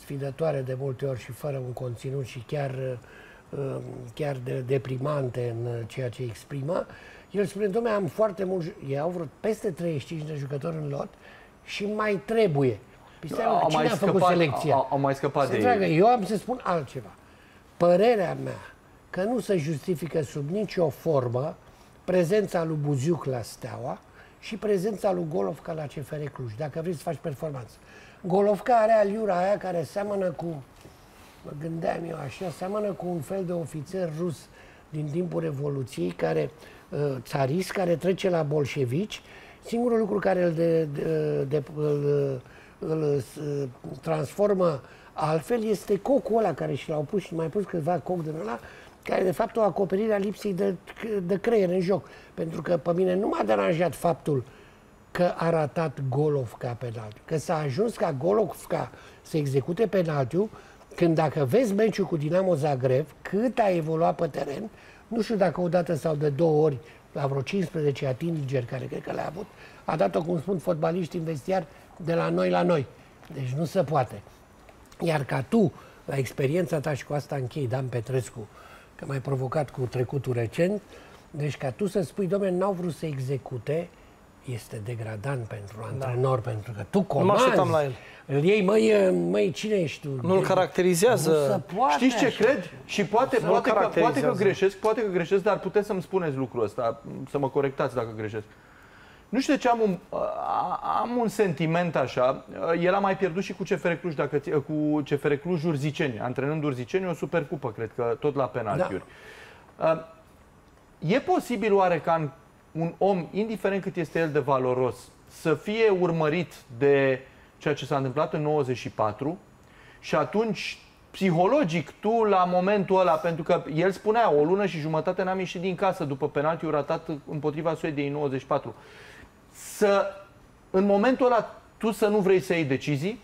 sfidătoare de multe ori și fără un conținut și chiar de deprimante în ceea ce exprimă, el spune, dom'le, am foarte mulți, ei au vreo peste 35 de jucători în lot și mai trebuie. Pistea, cine a făcut selecția? Au mai scăpat de ei. Eu am să spun altceva. Părerea mea că nu se justifică sub nicio formă prezența lui Buziuc la Steaua și prezența lui Golovka la CFR Cluj, dacă vrei să faci performanță. Golovka are aliura aia care seamănă cu, mă gândeam eu așa, seamănă cu un fel de ofițer rus din timpul Revoluției, care, țarist, care trece la bolșevici. Singurul lucru care îl transformă altfel este cocul ăla care și l-au pus și mai pus câteva coc din ăla, care de fapt o acoperire a lipsei de creier în joc. Pentru că pe mine nu m-a deranjat faptul că a ratat Golovka penaltiul, că s-a ajuns ca Golovka să execute penaltiul, când dacă vezi meciul cu Dinamo Zagreb, cât a evoluat pe teren, nu știu dacă o dată sau de două ori, la vreo 15 atingeri care cred că le-a avut, a dat-o, cum spun fotbaliștii în vestiar, de la noi la noi. Deci nu se poate. Iar ca tu, la experiența ta, și cu asta închei, Dan Petrescu, că m-ai provocat cu trecutul recent, deci ca tu să spui, dom'le, n-au vrut să execute, este degradant pentru antrenor, pentru că tu comanzi. Nu mă așteptam la el. Îl iei, măi, cine ești tu? Nu-l caracterizează. Știți ce cred? Și poate că greșesc, dar puteți să-mi spuneți lucrul ăsta, să mă corectați dacă greșesc. Nu știu de ce am un sentiment așa. El a mai pierdut și cu CFR Cluj, cu CFR Cluj urziceni, antrenând urziceni, o supercupă, cred că tot la penaltiuri. Da. E posibil oare ca un om, indiferent cât este el de valoros, să fie urmărit de ceea ce s-a întâmplat în 94 și atunci, psihologic, tu la momentul ăla, pentru că el spunea, o lună și jumătate n-am ieșit din casă după penaltiul ratat împotriva Suediei în 94, în momentul ăla tu să nu vrei să iei decizii,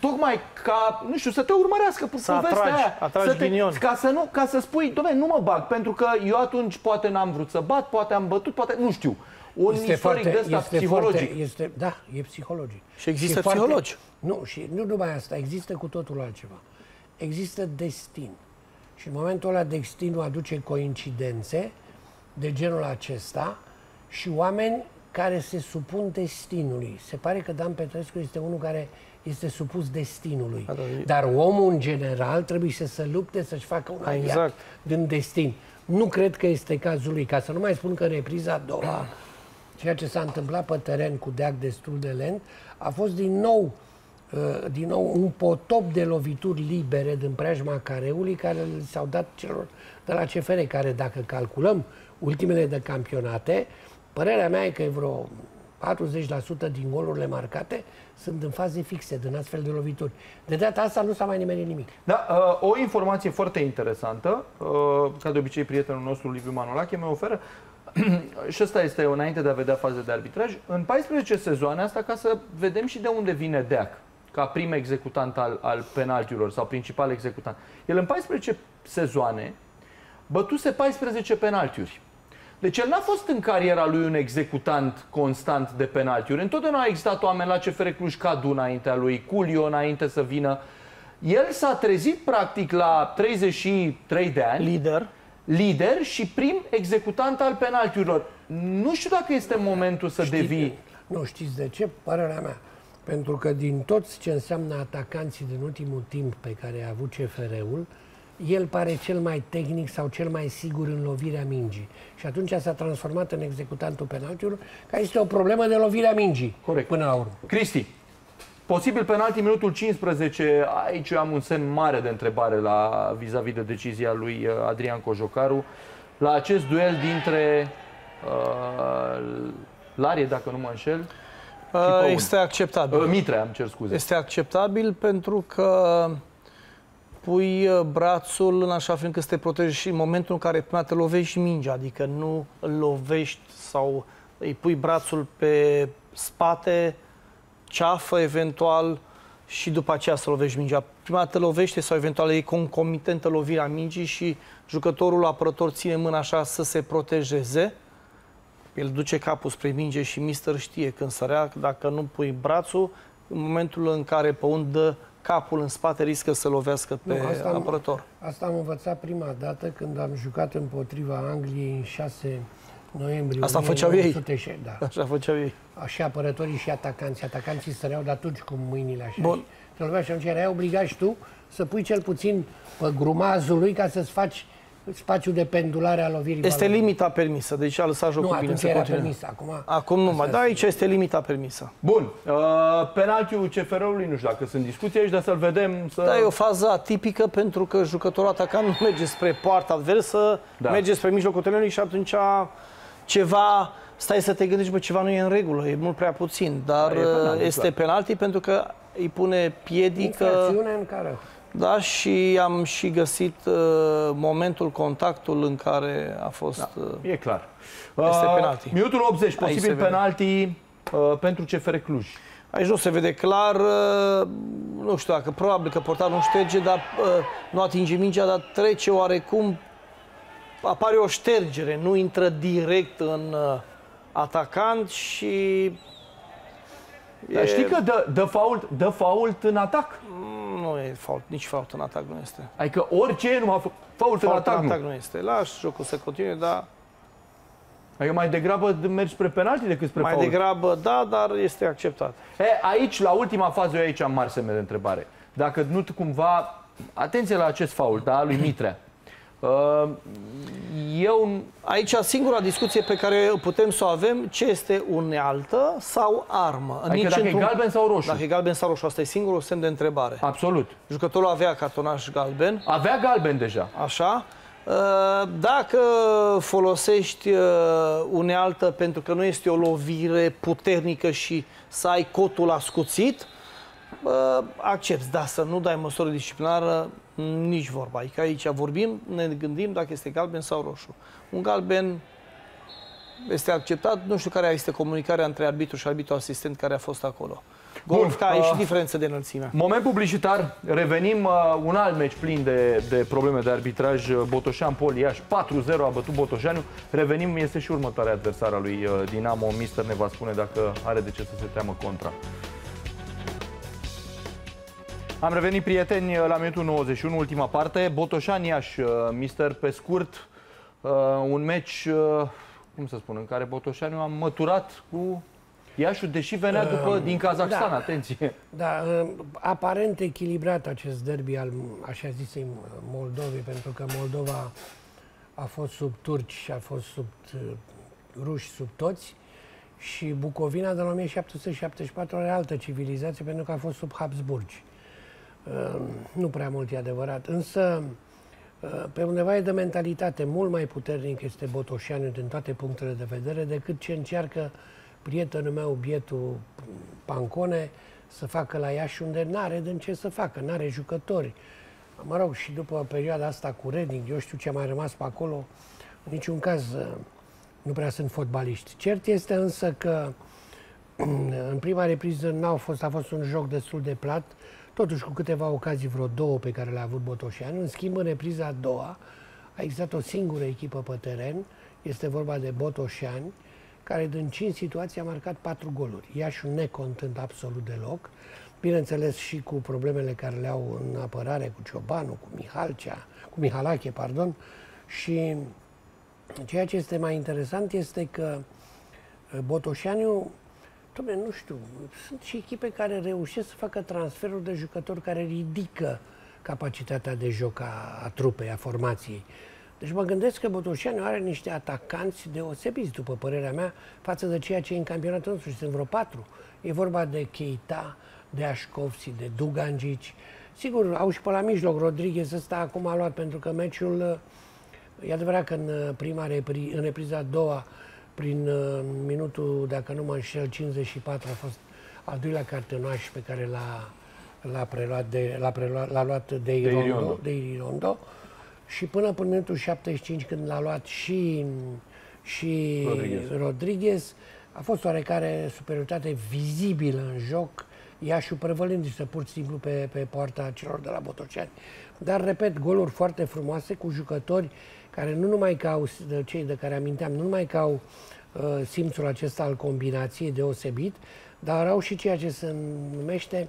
tocmai ca, nu știu, să te urmărească cu povestea aia, ca să spui, dom'le, nu mă bag, pentru că eu atunci poate n-am vrut să bat, poate am bătut, poate, nu știu. Un istoric de ăsta psihologic. Da, e psihologic. Și există psihologi. Nu, și nu numai asta, există cu totul altceva. Există destin. Și în momentul ăla destinul aduce coincidențe de genul acesta și oameni care se supun destinului. Se pare că Dan Petrescu este unul care este supus destinului. Dar omul, în general, trebuie să se lupte, să-și facă un aliat din destin. Nu cred că este cazul lui. Ca să nu mai spun că repriza a doua, ceea ce s-a întâmplat pe teren cu Deac destul de lent, a fost din nou un potop de lovituri libere din preajma careului care s-au dat celor de la CFR, care, dacă calculăm ultimele de campionate, părerea mea e că e vreo 40% din golurile marcate sunt în faze fixe, din astfel de lovituri. De data asta nu s-a mai nimerit nimic. Da, o informație foarte interesantă, ca de obicei prietenul nostru Liviu Manolache mi-o oferă, și asta este înainte de a vedea faze de arbitraj, în 14 sezoane asta, ca să vedem și de unde vine Deac, ca prim executant al penaltiurilor sau principal executant. El în 14 sezoane bătuse 14 penaltiuri. Deci el n-a fost în cariera lui un executant constant de penaltiuri. Întotdeauna a existat oameni la CFR Cluj, Cadu înaintea lui, Culio înainte să vină. El s-a trezit practic la 33 de ani. Lider și prim executant al penaltiurilor. Nu știu dacă este momentul să devii... Nu știți de ce? Părerea mea. Pentru că din toți ce înseamnă atacanții din ultimul timp pe care a avut CFR-ul, el pare cel mai tehnic sau cel mai sigur în lovirea mingii. Și atunci s-a transformat în executantul penaltiului, care este o problemă de lovirea mingii. Corect. Până la urmă. Cristi, posibil penalti minutul 15. Aici am un semn mare de întrebare vis-a-vis de decizia lui Adrian Cojocaru. La acest duel dintre Larie, dacă nu mă înșel, este acceptabil. Mitre, am cer scuze. Este acceptabil pentru că pui brațul în așa fel încât să te protejezi și în momentul în care prima te lovești mingea, adică nu îl lovești sau îi pui brațul pe spate, ceafă eventual și după aceea să lovești mingea. Prima te lovește sau eventual e concomitentă lovirea mingii și jucătorul apărător ține mâna așa să se protejeze. El duce capul spre minge și mister știe când sărea, dacă nu pui brațul, în momentul în care pe undă capul în spate riscă să lovească pe apărător. Asta am învățat prima dată când am jucat împotriva Angliei în 6 noiembrie. Asta făceau ei. Da. Așa făceau ei. Și apărătorii și atacanții. Atacanții săreau de atunci cu mâinile așa. Bun. Te lovea și atunci erai obligat și tu să pui cel puțin pe grumazul lui ca să-ți faci spațiul de pendulare a lovirii. Este valului. Limita permisă, deci a lăsat jocul. Nu, atunci era permisă. Acum nu mai, da, aici este limita permisă. Bun, penaltiul CFR-ului, nu știu dacă sunt discuții aici, dar să-l vedem. Da, e o fază atipică pentru că jucătorul atacant nu merge spre poarta adversă, merge spre mijlocul terenului și atunci ceva, stai să te gândești, bă, ceva nu e în regulă, e mult prea puțin, dar este penalti pentru că îi pune piedică. Infracțiune în care... Da, și am și găsit momentul, contactul în care a fost... Da, e clar. Este penalti. Minutul 80, posibil penalti pentru CFR Cluj. Aici nu se vede clar, nu știu dacă, probabil că portarul nu șterge, dar nu atinge mingea, dar trece oarecum, apare o ștergere, nu intră direct în atacant și... Dar știi că dă fault în atac? Nu e fault, nici fault în atac nu este. Adică orice, nu a făcut fault în atac, nu este. Lași jocul să continue, dar... Adică mai degrabă mergi spre penalti decât spre fault. Mai degrabă, da, dar este acceptat. E, aici, la ultima fază, eu aici am mari semne de întrebare. Dacă nu cumva... Atenție la acest fault, da, lui Mitrea. Aici singura discuție pe care putem să o avem, ce este unealtă sau armă. Adică dacă e galben sau roșu. Dacă e galben sau roșu, asta e singurul semn de întrebare. Absolut. Jucătorul avea cartonaș galben. Avea galben deja. Așa. Dacă folosești unealtă pentru că nu este o lovire puternică și să ai cotul ascuțit, accepți, da, să nu dai măsură disciplinară, nici vorba. Adică aici vorbim, ne gândim dacă este galben sau roșu. Un galben este acceptat, nu știu care este comunicarea între arbitru și arbitru asistent care a fost acolo. Golovka, e și diferență de înălțime. Moment publicitar, revenim, un alt meci plin de probleme de arbitraj, Botoșan-Poliaș, 4-0 a bătut Botoșaniu. Revenim, este și următoarea adversară lui Dinamo, mister ne va spune dacă are de ce să se teamă Contra. Am revenit, prieteni, la minutul 91, ultima parte. Botoșani-Iași, mister, pe scurt, un meci, cum să spun, în care Botoșaniu a măturat cu Iașul, deși venea din Kazakhstan, da, atenție. Da, aparent echilibrat acest derby al, așa zisei, Moldovei, pentru că Moldova a fost sub turci, a fost sub ruși, sub toți. Și Bucovina de la 1774 are altă civilizație, pentru că a fost sub Habsburgi. Nu prea mult e adevărat, însă pe undeva e de mentalitate. Mult mai puternic este Botoșaniu din toate punctele de vedere decât ce încearcă prietenul meu, bietul Pancone, să facă la Iași unde n-are din ce să facă, n-are jucători. Mă rog, și după perioada asta cu Reding, eu știu ce a mai rămas pe acolo, în niciun caz nu prea sunt fotbaliști. Cert este însă că în prima repriză a fost un joc destul de plat, totuși cu câteva ocazii, vreo două pe care le-a avut Botoșani. În schimb, în repriza a doua a existat o singură echipă pe teren, este vorba de Botoșani, care din 5 situații a marcat 4 goluri. Iașiul necontând absolut deloc, bineînțeles și cu problemele care le au în apărare, cu Ciobanu, cu Mihalache, pardon. Și ceea ce este mai interesant este că Botoșaniu, nu știu, sunt și echipe care reușesc să facă transferuri de jucători care ridică capacitatea de joc a trupei, a formației. Deci mă gândesc că Botoșani are niște atacanți deosebiți, după părerea mea, față de ceea ce e în campionatul nostru, și sunt vreo 4. E vorba de Keita, de Așcovsi, de Dugangici. Sigur, au și pe la mijloc Rodriguez, ăsta acum a luat, pentru că meciul, e adevărat că în repriza a doua, prin minutul, dacă nu mă înșel, 54, a fost al doilea cartonaș pe care l-a luat Deirondo. Și până în minutul 75, când l-a luat și Rodriguez, a fost oarecare superioritate vizibilă în joc, Iașiul prevălându-se pur și simplu pe poarta celor de la Botoșani. Dar, repet, goluri foarte frumoase cu jucători care nu numai că au, cei de care aminteam, nu numai că au simțul acesta al combinației deosebit, dar au și ceea ce se numește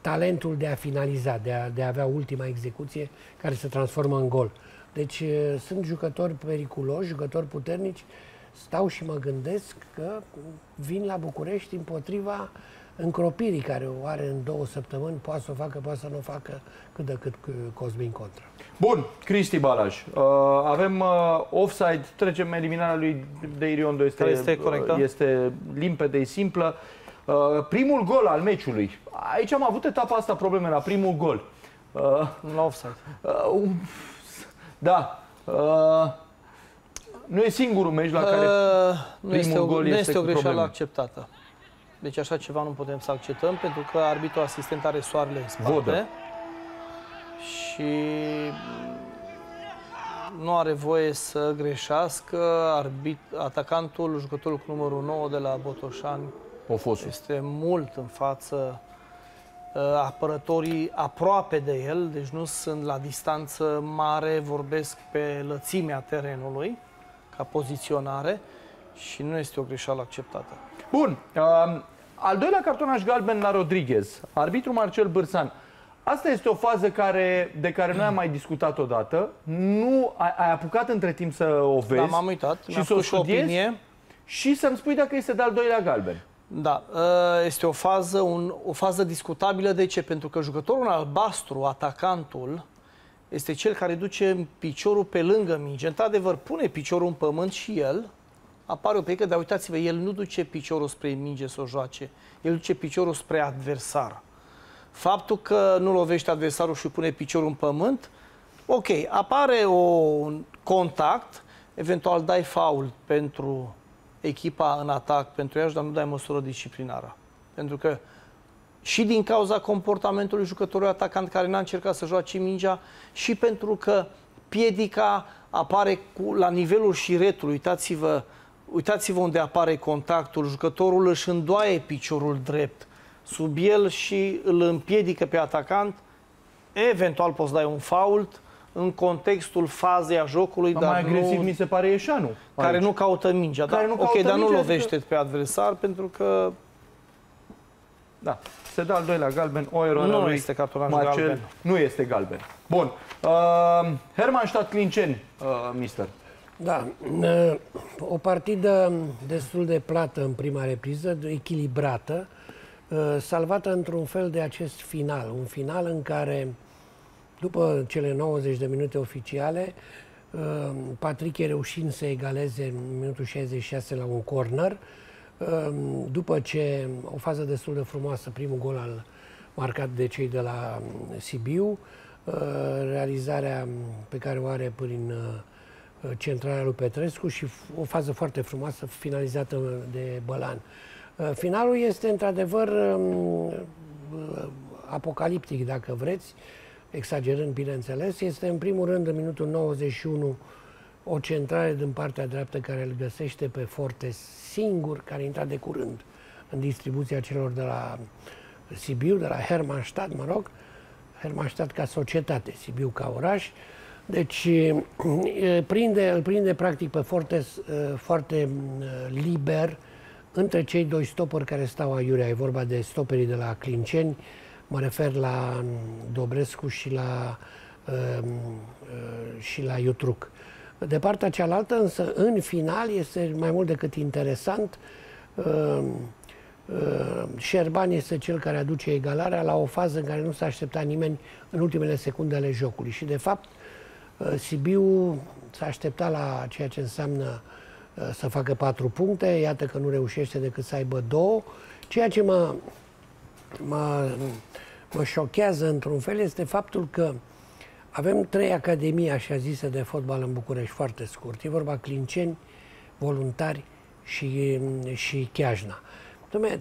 talentul de a finaliza, de a avea ultima execuție care se transformă în gol. Deci sunt jucători periculoși, jucători puternici. Stau și mă gândesc că vin la București împotriva încropirii care o are în 2 săptămâni. Poate să o facă, poate să nu o facă, cât de cât Cosmin Contra. Bun, Cristi Balaj. Avem offside, trecem eliminarea lui Deirion 2. Este limpede, e simplă. Primul gol al meciului. Aici am avut etapa asta probleme la primul gol. La offside. Da. Nu e singurul meci la care primul gol este o greșeală acceptată. Deci așa ceva nu putem să acceptăm, pentru că arbitrul asistent are soarele în spate. Vodă. Și nu are voie să greșească atacantul, jucătorul cu numărul 9 de la Botoșani. Ofosul. Este mult în față, apărătorii aproape de el, deci nu sunt la distanță mare, vorbesc pe lățimea terenului, ca poziționare, și nu este o greșeală acceptată. Bun, al doilea cartonaș galben la Rodriguez, arbitru Marcel Bârsan. Asta este o fază de care noi am mai discutat odată, nu ai apucat între timp să o vezi. Da, m-am uitat, și să o studiezi și să-mi spui dacă este de al doilea galben. Da, este o fază discutabilă. De ce? Pentru că jucătorul albastru, atacantul, este cel care duce piciorul pe lângă minge. Într-adevăr, pune piciorul în pământ și el, apare o preică, dar uitați-vă, el nu duce piciorul spre minge să o joace, el duce piciorul spre adversar. Faptul că nu lovește adversarul și pune piciorul în pământ, ok, apare un contact, eventual dai foul pentru echipa în atac, pentru ea, dar nu dai măsură disciplinară. Pentru că și din cauza comportamentului jucătorului atacant care n-a încercat să joace mingea, și pentru că piedica apare la nivelul șiretului. Uitați-vă unde apare contactul. Jucătorul își îndoaie piciorul drept sub el și îl împiedică pe atacant. Eventual poți dai un foul în contextul fazei a jocului, dar mai agresiv mi se pare Ieșanu, care nu caută mingea. Ok, dar nu lovește pe adversar, pentru că da, se dă al doilea galben, o eroare a lui. Nu este cartonaș galben. Nu este galben. Bun. Hermannstadt Clinceni, mister. Da, o partidă destul de plată în prima repriză, echilibrată, salvată într-un fel de acest final. Un final în care, după cele 90 de minute oficiale, Patrick reușind să egaleze în minutul 66 la un corner, după ce o fază destul de frumoasă, primul gol marcat de cei de la Sibiu, realizarea pe care o are prin centrarea lui Petrescu și o fază foarte frumoasă finalizată de Bălan. Finalul este într-adevăr apocaliptic, dacă vreți, exagerând bineînțeles. Este în primul rând în minutul 91 o centrare din partea dreaptă care îl găsește pe Forte singur, care intra de curând în distribuția celor de la Sibiu, de la Hermannstadt, mă rog, Hermannstadt ca societate, Sibiu ca oraș. Deci îl prinde practic pe Fortes foarte liber între cei doi stoperi care stau aiurea. E vorba de stoperii de la Clinceni, mă refer la Dobrescu și la Iutruc. De partea cealaltă, însă, în final, este mai mult decât interesant. Șerban este cel care aduce egalarea la o fază în care nu s-a așteptat nimeni în ultimele secunde ale jocului. Și, de fapt, Sibiu s-a așteptat la ceea ce înseamnă să facă 4 puncte. Iată că nu reușește decât să aibă 2. Ceea ce mă șochează, într-un fel, este faptul că avem 3 academii, așa zise, de fotbal în București, foarte scurt. E vorba Clinceni, Voluntari și Chiajna.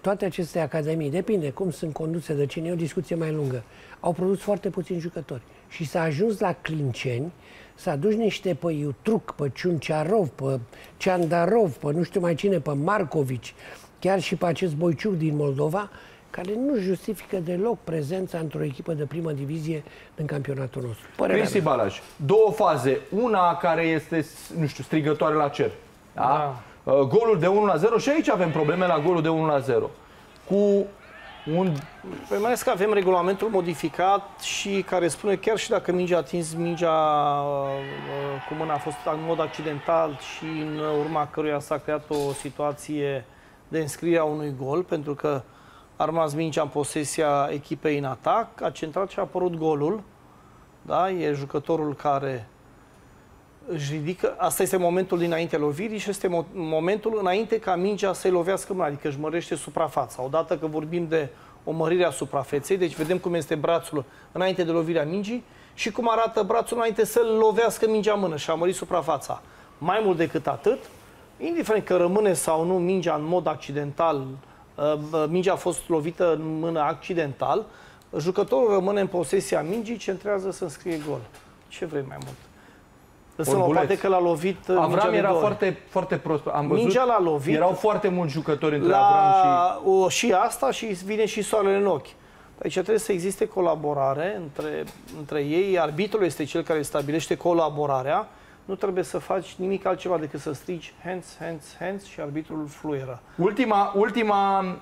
Toate aceste academii, depinde cum sunt conduse de cine, e o discuție mai lungă, au produs foarte puțini jucători. Și s-a ajuns la Clinceni, s-a adus niște pe Iutruc, pe Ciunciarov, pe Ceandarov, pe nu știu mai cine, pe Marcovici, chiar și pe acest Boiciuc din Moldova, care nu justifică deloc prezența într-o echipă de primă divizie în campionatul nostru. Cristi Balaj, 2 faze, una care este, nu știu, strigătoare la cer. Da? Da. Golul de 1-0 și aici avem probleme la golul de 1-0. Cu un... Păi mai ales că avem regulamentul modificat și care spune chiar și dacă mingea a atins, mingea cu mâna a fost în mod accidental și în urma căruia s-a creat o situație de înscriere a unui gol, pentru că a rămas mingea în posesia echipei în atac, a centrat și a apărut golul. Da? E jucătorul care își ridică. Asta este momentul dinaintea lovirii și este momentul înainte ca mingea să-i lovească mâna, adică își mărește suprafața. Odată că vorbim de o mărire a suprafeței, deci vedem cum este brațul înainte de lovirea mingii și cum arată brațul înainte să-l lovească mingea în mână și a mărit suprafața. Mai mult decât atât, indiferent că rămâne sau nu mingea în mod accidental, mingea a fost lovită în mână accidental, jucătorul rămâne în posesia mingii, centrează să înscrie gol. Ce vrei mai mult? Poate că l-a lovit Avram, era foarte, foarte prost. Am văzut, mingea l-a lovit. Erau foarte mulți jucători între Avram și... și asta și vine și soarele în ochi. Deci trebuie să existe colaborare între ei. Arbitrul este cel care stabilește colaborarea. Nu trebuie să faci nimic altceva decât să strigi hands, hands, hands și arbitrul fluieră.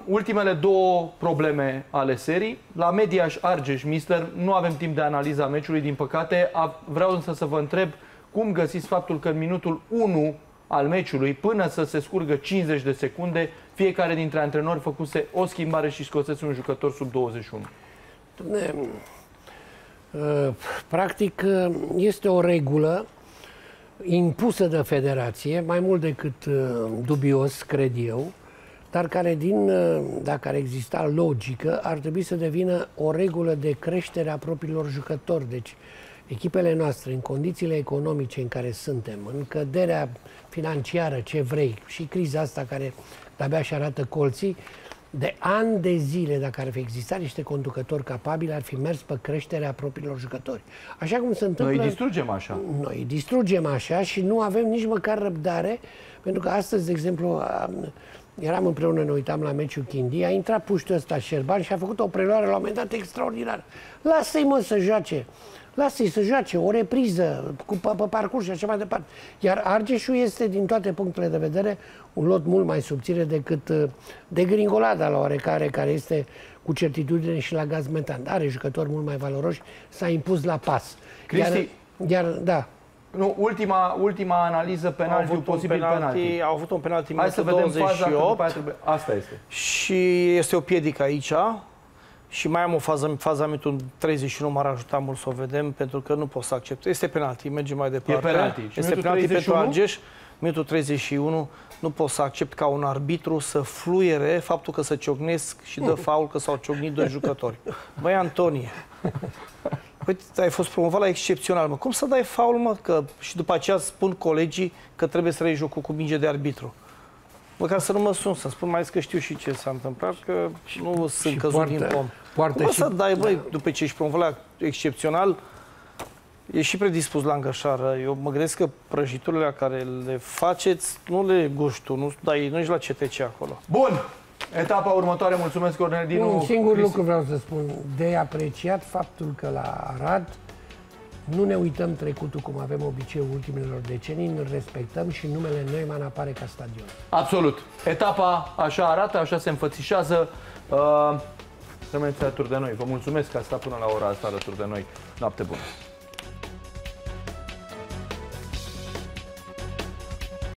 Ultimele 2 probleme ale serii. La Mediaș Argeș, Mister, nu avem timp de analiza meciului, din păcate. Vreau însă să vă întreb cum găsiți faptul că în minutul 1 al meciului, până să se scurgă 50 de secunde, fiecare dintre antrenori făcuse o schimbare și scoseți un jucător sub 21. Practic este o regulă impusă de federație, mai mult decât dubios, cred eu, dar care, dacă ar exista logică, ar trebui să devină o regulă de creștere a propriilor jucători. Deci, echipele noastre, în condițiile economice în care suntem, în căderea financiară, ce vrei, și criza asta care de-abia și arată colții, de ani de zile, dacă ar fi existat niște conducători capabili, ar fi mers pe creșterea propriilor jucători. Așa cum se întâmplă... Noi distrugem așa. Noi distrugem așa și nu avem nici măcar răbdare, pentru că astăzi, de exemplu, eram împreună, ne uitam la meciul Chindia, a intrat puștiu ăsta Șerban și a făcut o preluare la un moment dat extraordinară. Lasă-i, mă, să joace! Lasă-i să joace, o repriză pe parcurs și așa mai departe. Iar Argeșul este, din toate punctele de vedere, un lot mult mai subțire decât de Gringolada, la oarecare, care este cu certitudine și la gaz metan. Are jucători mult mai valoroși, s-a impus la pas. Cristi, da. Nu, ultima analiză, penalti, posibil penalti. Au avut un penalti în minutul 28. Asta este. Și este o piedică aici. Și mai am o fază, faza minutul 31 m-ar ajuta mult să o vedem, pentru că nu pot să accept. Este penalti, mergem mai departe. E penalti. Este penalti pentru Argeș. Minutul 31, nu pot să accept ca un arbitru să fluiere faptul că se ciocnesc și dă faul că s-au ciocnit 2 jucători. Băi, Antonie, Uite, ai fost promovat la excepțional, mă. Cum să dai faul, mă? Că și după aceea spun colegii că trebuie să iei jocul cu minge de arbitru. Măcar să nu mă sun, să spun, mai ales că știu și ce s-a întâmplat, că nu sunt căzut din pom. Cum să dai, băi, după ce ești promovat la excepțional, ești și predispus la angășară. Eu mă gândesc că prăjiturile care le faceți, nu le guști tu, nu ești la CTC acolo. Bun! Etapa următoare, mulțumesc, Cornel Dinu. Un singur lucru vreau să spun. De apreciat faptul că la Arad nu ne uităm trecutul cum avem obiceiul ultimelor decenii, îl respectăm și numele Neumann apare ca stadion. Absolut. Etapa așa arată, așa se înfățișează. Rămâneți alături de noi. Vă mulțumesc că ați stat până la ora asta alături de noi. Noapte bună!